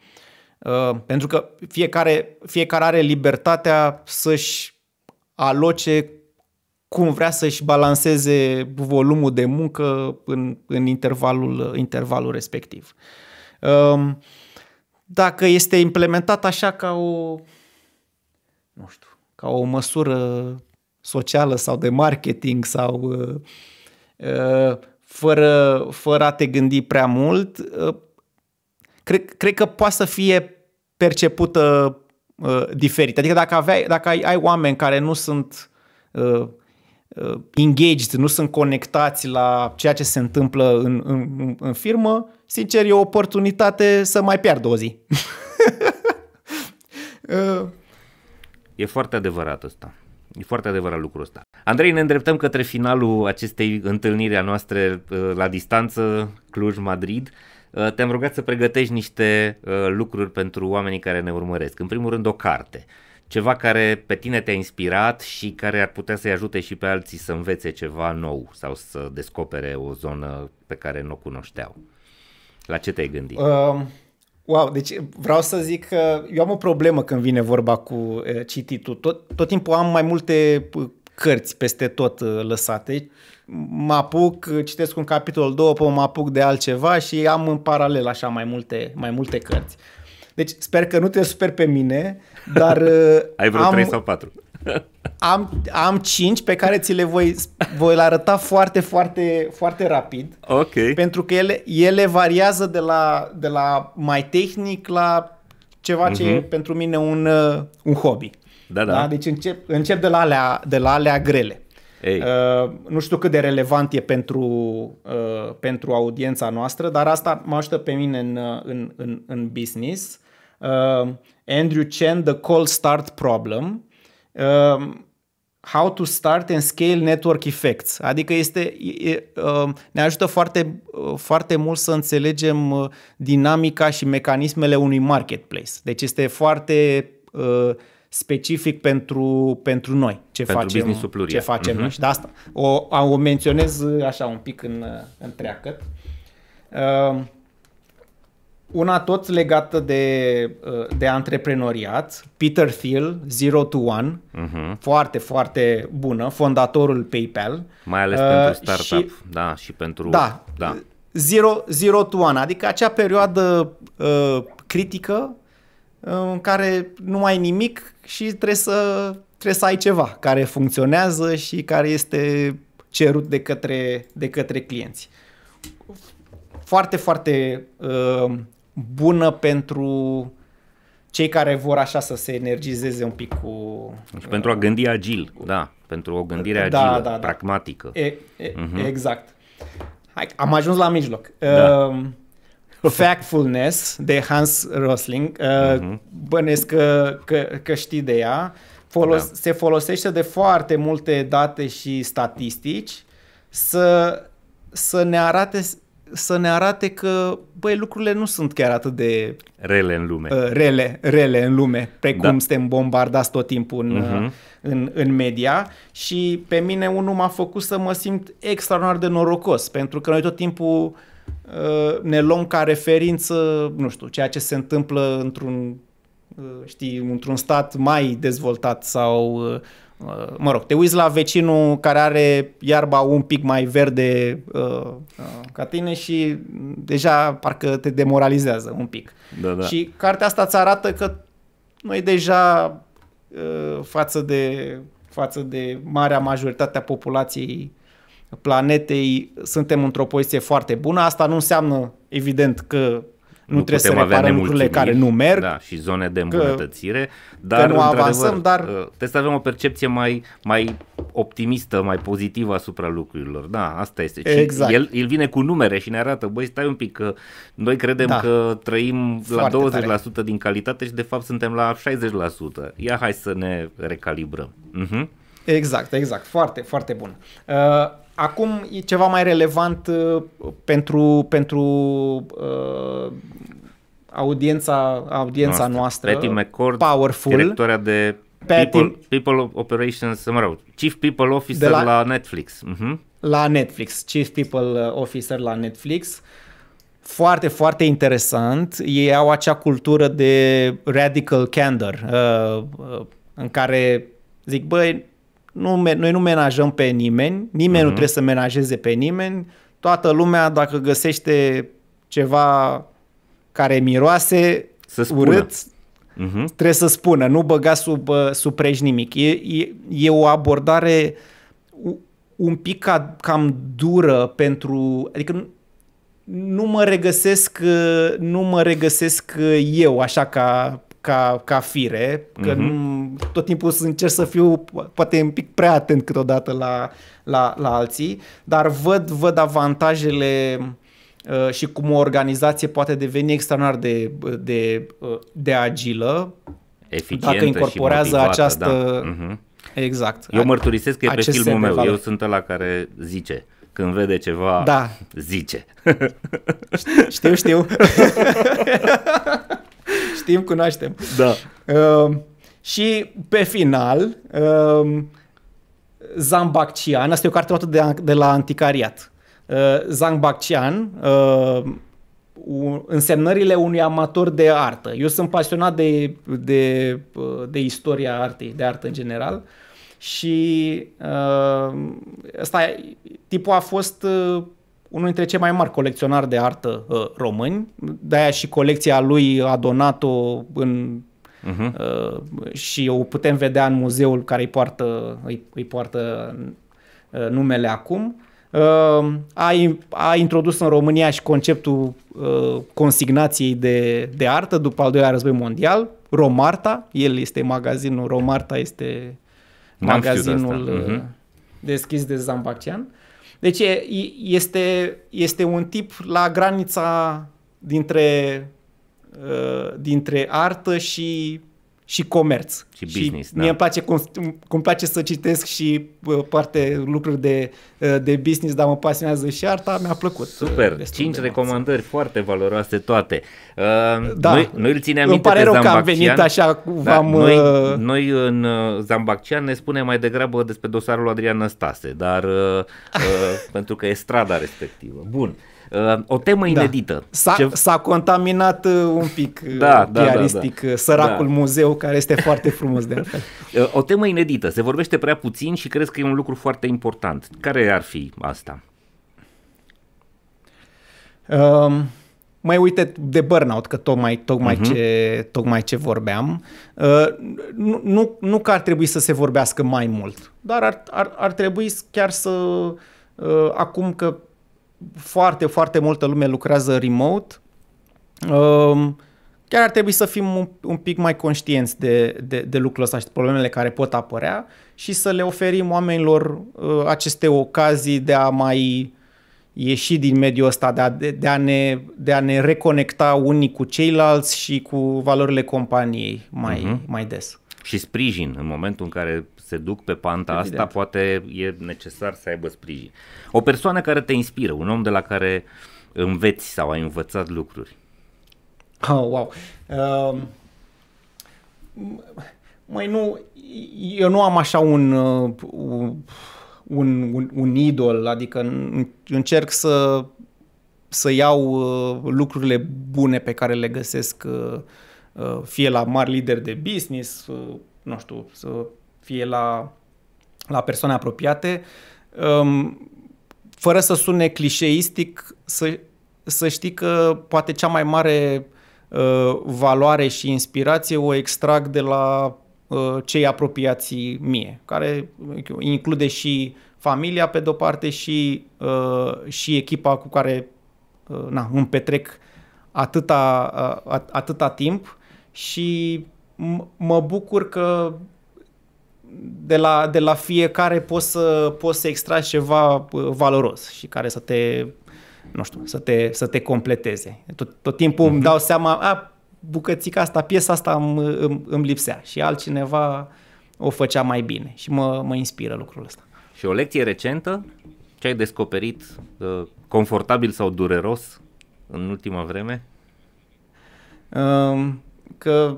Pentru că fiecare are libertatea să-și aloce cum vrea, să-și balanceze volumul de muncă în intervalul respectiv. Dacă este implementat așa ca o măsură socială sau de marketing sau fără a te gândi prea mult, cred că poate să fie percepută diferit. Adică dacă ai oameni care nu sunt engaged, nu sunt conectați la ceea ce se întâmplă în firmă, sincer e o oportunitate să mai piardă o zi. E foarte adevărat asta. E foarte adevărat lucrul ăsta. Andrei, ne îndreptăm către finalul acestei întâlniri a noastre la distanță, Cluj-Madrid. Te-am rugat să pregătești niște lucruri pentru oamenii care ne urmăresc. În primul rând, o carte. Ceva care pe tine te-a inspirat și care ar putea să-i ajute și pe alții să învețe ceva nou sau să descopere o zonă pe care nu o cunoșteau. La ce te-ai gândit? Wow, deci vreau să zic că eu am o problemă când vine vorba cu cititul. Tot timpul am mai multe cărți peste tot lăsate. Mă apuc, citesc un capitol, două, apoi mă apuc de altceva și am în paralel așa mai multe cărți. Deci sper că nu te superi pe mine, dar ai vreo 3 sau 4. Am 5 pe care ți le voi arăta foarte rapid. Okay. Pentru că ele variază de la mai tehnic la ceva ce e pentru mine un hobby. Da? Deci încep de la alea grele. Ei. Nu știu cât de relevant e pentru audiența noastră, dar asta mă ajută pe mine în business. Andrew Chen, The Cold Start Problem. How to Start and Scale Network Effects. Adică ne ajută foarte mult să înțelegem dinamica și mecanismele unui marketplace. Deci este foarte specific pentru noi ce facem noi. Și de asta o menționez așa un pic în treacăt. Una tot legată de antreprenoriat, Peter Thiel, 0 to 1, foarte bună, fondatorul PayPal. Mai ales pentru startup, și pentru... Da. 0 to 1, adică acea perioadă critică în care nu ai nimic și trebuie să ai ceva care funcționează și care este cerut de către clienți. Foarte bună pentru cei care vor așa să se energizeze un pic cu... Și pentru a gândi agil, pentru o gândire agilă, pragmatică. Exact. Hai, am ajuns la mijloc. Factfulness de Hans Rosling, bănesc că știi de ea, se folosește de foarte multe date și statistici să ne arate că, băi, lucrurile nu sunt chiar atât de rele în lume. Rele în lume, precum suntem bombardați tot timpul în media, și pe mine unul m-a făcut să mă simt extraordinar de norocos, pentru că noi tot timpul ne luăm ca referință, nu știu, ceea ce se întâmplă într-un stat mai dezvoltat sau, mă rog, te uiți la vecinul care are iarba un pic mai verde ca tine și deja parcă te demoralizează un pic. Și cartea asta îți arată că noi deja față de marea majoritate a populației planetei suntem într-o poziție foarte bună. Asta nu înseamnă, evident, că nu trebuie să reparăm lucrurile care nu merg. Și zone de îmbunătățire. Dar, într-adevăr, trebuie să avem o percepție mai optimistă, mai pozitivă asupra lucrurilor. Da, asta este. Exact. El vine cu numere și ne arată, băi, stai un pic, că noi credem că trăim foarte la 20% tare din calitate și, de fapt, suntem la 60%. Ia, hai să ne recalibrăm. Exact. Foarte bun. Acum e ceva mai relevant pentru audiența noastră. Patty McCord, powerful, directoarea de People Operations, mă rog, Chief People Officer la Netflix. La Netflix, Chief People Officer la Netflix. Foarte interesant. Ei au acea cultură de radical candor, în care zic, băi, noi nu menajăm pe nimeni nu trebuie să menajeze pe nimeni, toată lumea dacă găsește ceva care miroase urât, trebuie să spună, nu băga sub preș nimic. E o abordare un pic cam dură adică nu mă regăsesc eu așa ca fire, că tot timpul încerc să fiu poate un pic prea atent câteodată la alții, dar văd avantajele și cum o organizație poate deveni extraordinar de agilă, eficientă, dacă incorporează și motivată, Exact. Eu mărturisesc că e pe filmul meu. Eu sunt ăla care zice. Când vede ceva, zice. Știu. Știm, cunoaștem. Și pe final, Zambaccian, asta e o carte luată de la anticariat. Zambaccian însemnările unui amator de artă. Eu sunt pasionat de istoria artei, de artă în general, și ăsta, tipul a fost unul dintre cei mai mari colecționari de artă români, de-aia și colecția lui a donat-o în... și o putem vedea în muzeul care îi poartă numele acum. A introdus în România și conceptul consignației de artă după al doilea război mondial. Romarta, el este magazinul, Romarta este magazinul deschis de Zambaccian. Deci este un tip la granița dintre artă și comerț. Și business, și mie îmi place cum place să citesc și parte lucruri de business, dar mă pasionează și arta, mi-a plăcut. Super, 5 recomandări foarte valoroase toate. Noi îl țineam minte pe Zambaccian. Îmi pare rău că am venit așa. Noi în Zambaccian ne spunem mai degrabă despre dosarul lui Adrian Năstase, dar pentru că e strada respectivă. Bun. O temă inedită. S-a contaminat un pic piaristic, săracul muzeu, care este foarte frumos de altfel. O temă inedită, se vorbește prea puțin și crezi că e un lucru foarte important. Care ar fi asta? Mai uite de burnout, că tocmai ce vorbeam. Nu că ar trebui să se vorbească mai mult, dar ar trebui chiar să, acum că foarte, foarte multă lume lucrează remote, chiar ar trebui să fim un pic mai conștienți de lucrul ăsta și de problemele care pot apărea și să le oferim oamenilor aceste ocazii de a mai ieși din mediul ăsta, de a ne reconecta unii cu ceilalți și cu valorile companiei mai des. Și sprijin, în momentul în care se duc pe panta asta, poate e necesar să aibă sprijin. O persoană care te inspiră, un om de la care înveți sau ai învățat lucruri. Măi, eu nu am așa un idol, adică încerc să iau lucrurile bune pe care le găsesc, fie la mari lideri de business, nu știu, fie la persoane apropiate, fără să sune clișeistic, să știi că poate cea mai mare valoare și inspirație o extrag de la cei apropiații mie, care include și familia pe de-o parte și echipa cu care îmi petrec atâta timp, și mă bucur că de la fiecare poți să extragi ceva valoros și care să te, nu știu, să te completeze. Tot timpul îmi dau seama, bucățica asta, piesa asta îmi lipsea și altcineva o făcea mai bine, și mă inspiră lucrul ăsta. Și o lecție recentă? Ce ai descoperit confortabil sau dureros în ultima vreme? Că,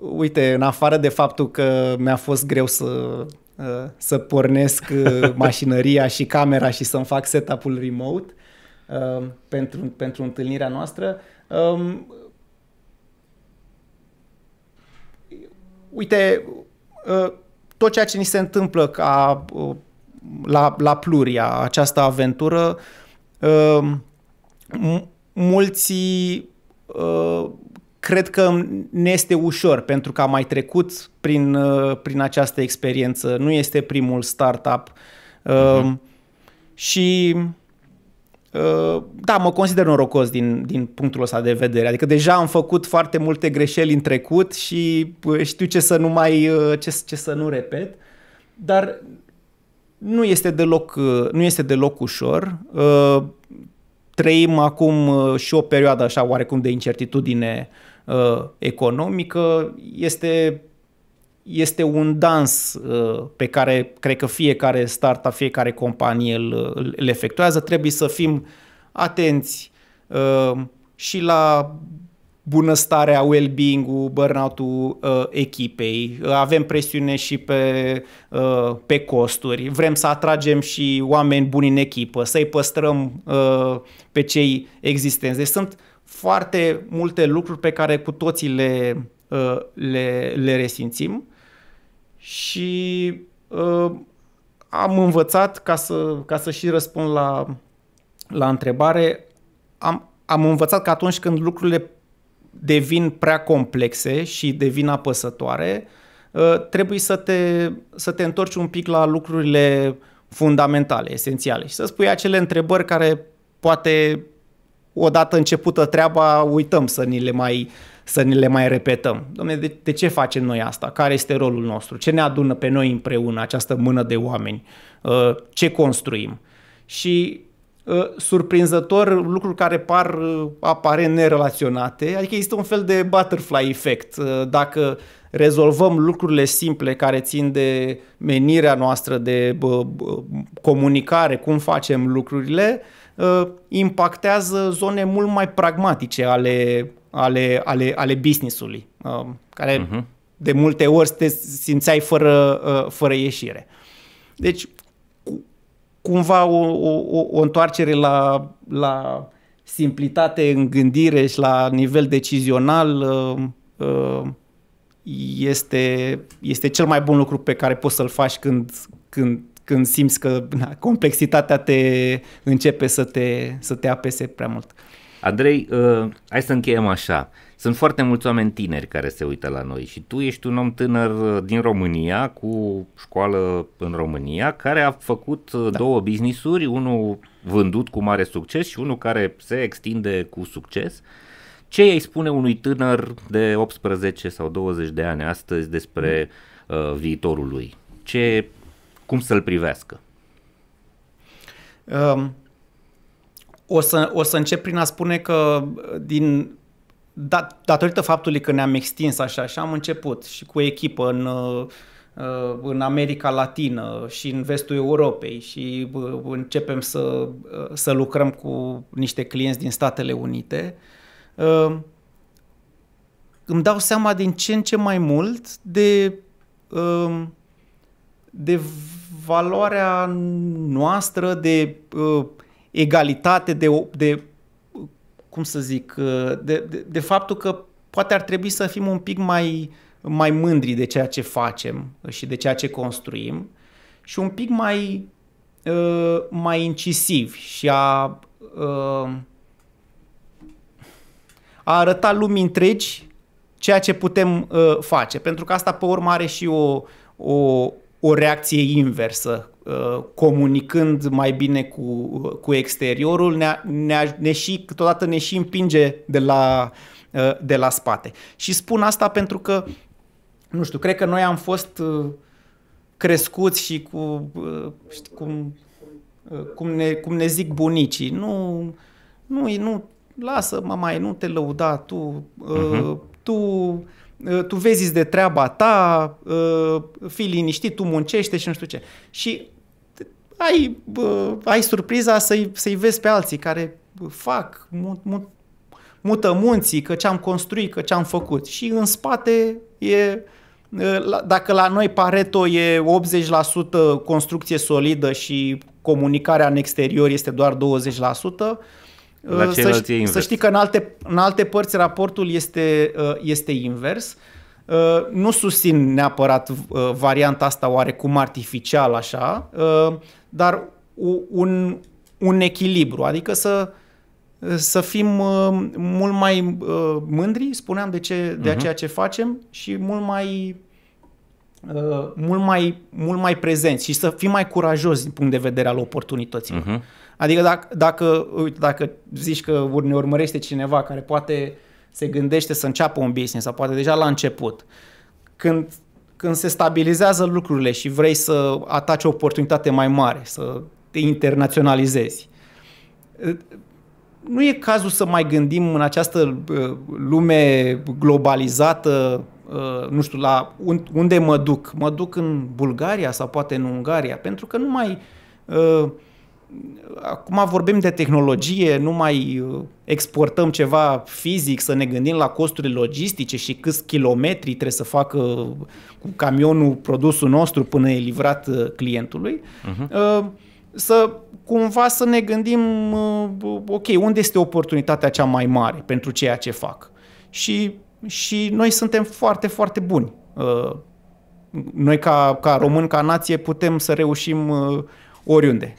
uite, în afară de faptul că mi-a fost greu să pornesc mașinăria și camera și să-mi fac setup-ul remote pentru întâlnirea noastră, uite, tot ceea ce ni se întâmplă ca la Pluria, această aventură, mulți cred că ne este ușor pentru că am mai trecut prin această experiență. Nu este primul startup. Și da, mă consider norocos din punctul ăsta de vedere. Adică deja am făcut foarte multe greșeli în trecut și știu ce să nu repet. Dar nu este deloc ușor. Trăim acum și o perioadă așa oarecum de incertitudine economică. Este un dans pe care cred că fiecare startup, fiecare companie îl efectuează. Trebuie să fim atenți și la bunăstarea, well-being-ul, burnout-ul echipei. Avem presiune și pe costuri. Vrem să atragem și oameni buni în echipă, să-i păstrăm pe cei existenți. Deci sunt foarte multe lucruri pe care cu toții le resimțim și am învățat, ca să și răspund la întrebare, am învățat că atunci când lucrurile devin prea complexe și devin apăsătoare, trebuie să te întorci un pic la lucrurile fundamentale, esențiale și să-ți pui acele întrebări care poate odată începută treaba uităm să ni le mai repetăm. Dom'le, de ce facem noi asta? Care este rolul nostru? Ce ne adună pe noi împreună această mână de oameni? Ce construim? Și surprinzător, lucruri care par aparent nerelaționate, adică există un fel de butterfly effect. Dacă rezolvăm lucrurile simple care țin de menirea noastră, de comunicare, cum facem lucrurile, impactează zone mult mai pragmatice ale business-ului, care de multe ori te simțeai fără ieșire. Deci, cumva o întoarcere la simplitate în gândire și la nivel decizional este cel mai bun lucru pe care poți să-l faci când simți că complexitatea te începe să te apese prea mult. Andrei, hai să încheiem așa. Sunt foarte mulți oameni tineri care se uită la noi și tu ești un om tânăr din România, cu școală în România, care a făcut două business-uri, unul vândut cu mare succes și unul care se extinde cu succes. Ce îi spune unui tânăr de 18 sau 20 de ani astăzi despre viitorul lui? Cum să-l privească? O să încep prin a spune că datorită faptului că ne-am extins așa și am început și cu echipă în America Latină și în vestul Europei și începem să lucrăm cu niște clienți din Statele Unite, îmi dau seama din ce în ce mai mult de valoarea noastră, de egalitate, de cum să zic, de faptul că poate ar trebui să fim un pic mai mândri de ceea ce facem și de ceea ce construim și un pic mai incisivi și a arăta lumii întregi ceea ce putem face, pentru că asta pe urmă are și o reacție inversă. Comunicând mai bine cu exteriorul, câteodată ne și împinge de la spate. Și spun asta pentru că, nu știu, cred că noi am fost crescuți și cu, știi, cum ne zic bunicii, nu lasă, mamaie, nu te lăuda tu, tu vezi de treaba ta, fii liniștit, tu muncește și nu știu ce. Și ai surpriza să-i vezi pe alții care fac, mută munții, că ce-am construit, că ce-am făcut. Și în spate dacă la noi Pareto e 80% construcție solidă și comunicarea în exterior este doar 20%, să știi că în alte părți raportul este invers. Nu susțin neapărat varianta asta oarecum artificial așa, dar un echilibru, adică să fim mult mai mândri, spuneam, de ceea ce facem și mult mai prezenți și să fii mai curajos din punct de vedere al oportunităților. Adică dacă zici că ne urmărește cineva care poate se gândește să înceapă un business sau poate deja la început, când se stabilizează lucrurile și vrei să ataci o oportunitate mai mare, să te internaționalizezi, nu e cazul să mai gândim în această lume globalizată, nu știu, la unde mă duc? Mă duc în Bulgaria sau poate în Ungaria? Pentru că nu mai... Acum vorbim de tehnologie, nu mai exportăm ceva fizic, să ne gândim la costurile logistice și câți kilometri trebuie să facă cu camionul produsul nostru până e livrat clientului. să cumva să ne gândim, ok, unde este oportunitatea cea mai mare pentru ceea ce fac? Și noi suntem foarte, foarte buni. Noi ca români, ca nație, putem să reușim oriunde.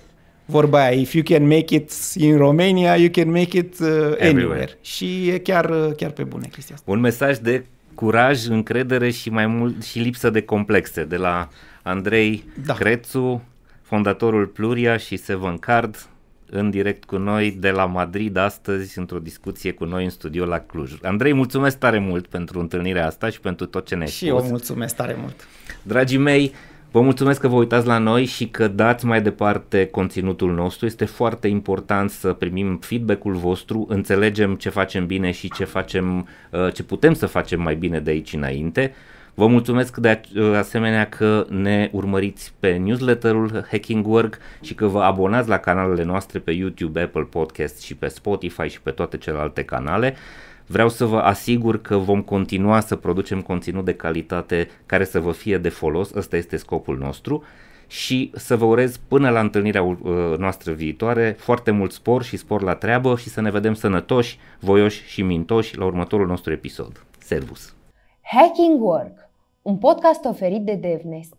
Vorba aia, if you can make it in Romania, you can make it anywhere. Și e chiar pe bune chestia asta. Un mesaj de curaj, încredere și mai mult și lipsă de complexe de la Andrei Crețu, fondatorul Pluria și 7card, în direct cu noi de la Madrid astăzi, într-o discuție cu noi în studio la Cluj. Andrei, mulțumesc tare mult pentru întâlnirea asta și pentru tot ce ne-ai spus. Și eu mulțumesc tare mult. Dragii mei, vă mulțumesc că vă uitați la noi și că dați mai departe conținutul nostru. Este foarte important să primim feedback-ul vostru, înțelegem ce facem bine și ce putem să facem mai bine de aici înainte. Vă mulțumesc de asemenea că ne urmăriți pe newsletterul Hacking Work și că vă abonați la canalele noastre pe YouTube, Apple Podcast și pe Spotify și pe toate celelalte canale. Vreau să vă asigur că vom continua să producem conținut de calitate care să vă fie de folos, ăsta este scopul nostru, și să vă urez până la întâlnirea noastră viitoare foarte mult spor și spor la treabă și să ne vedem sănătoși, voioși și mintoși la următorul nostru episod. Servus! Hacking Work, un podcast oferit de DevNest.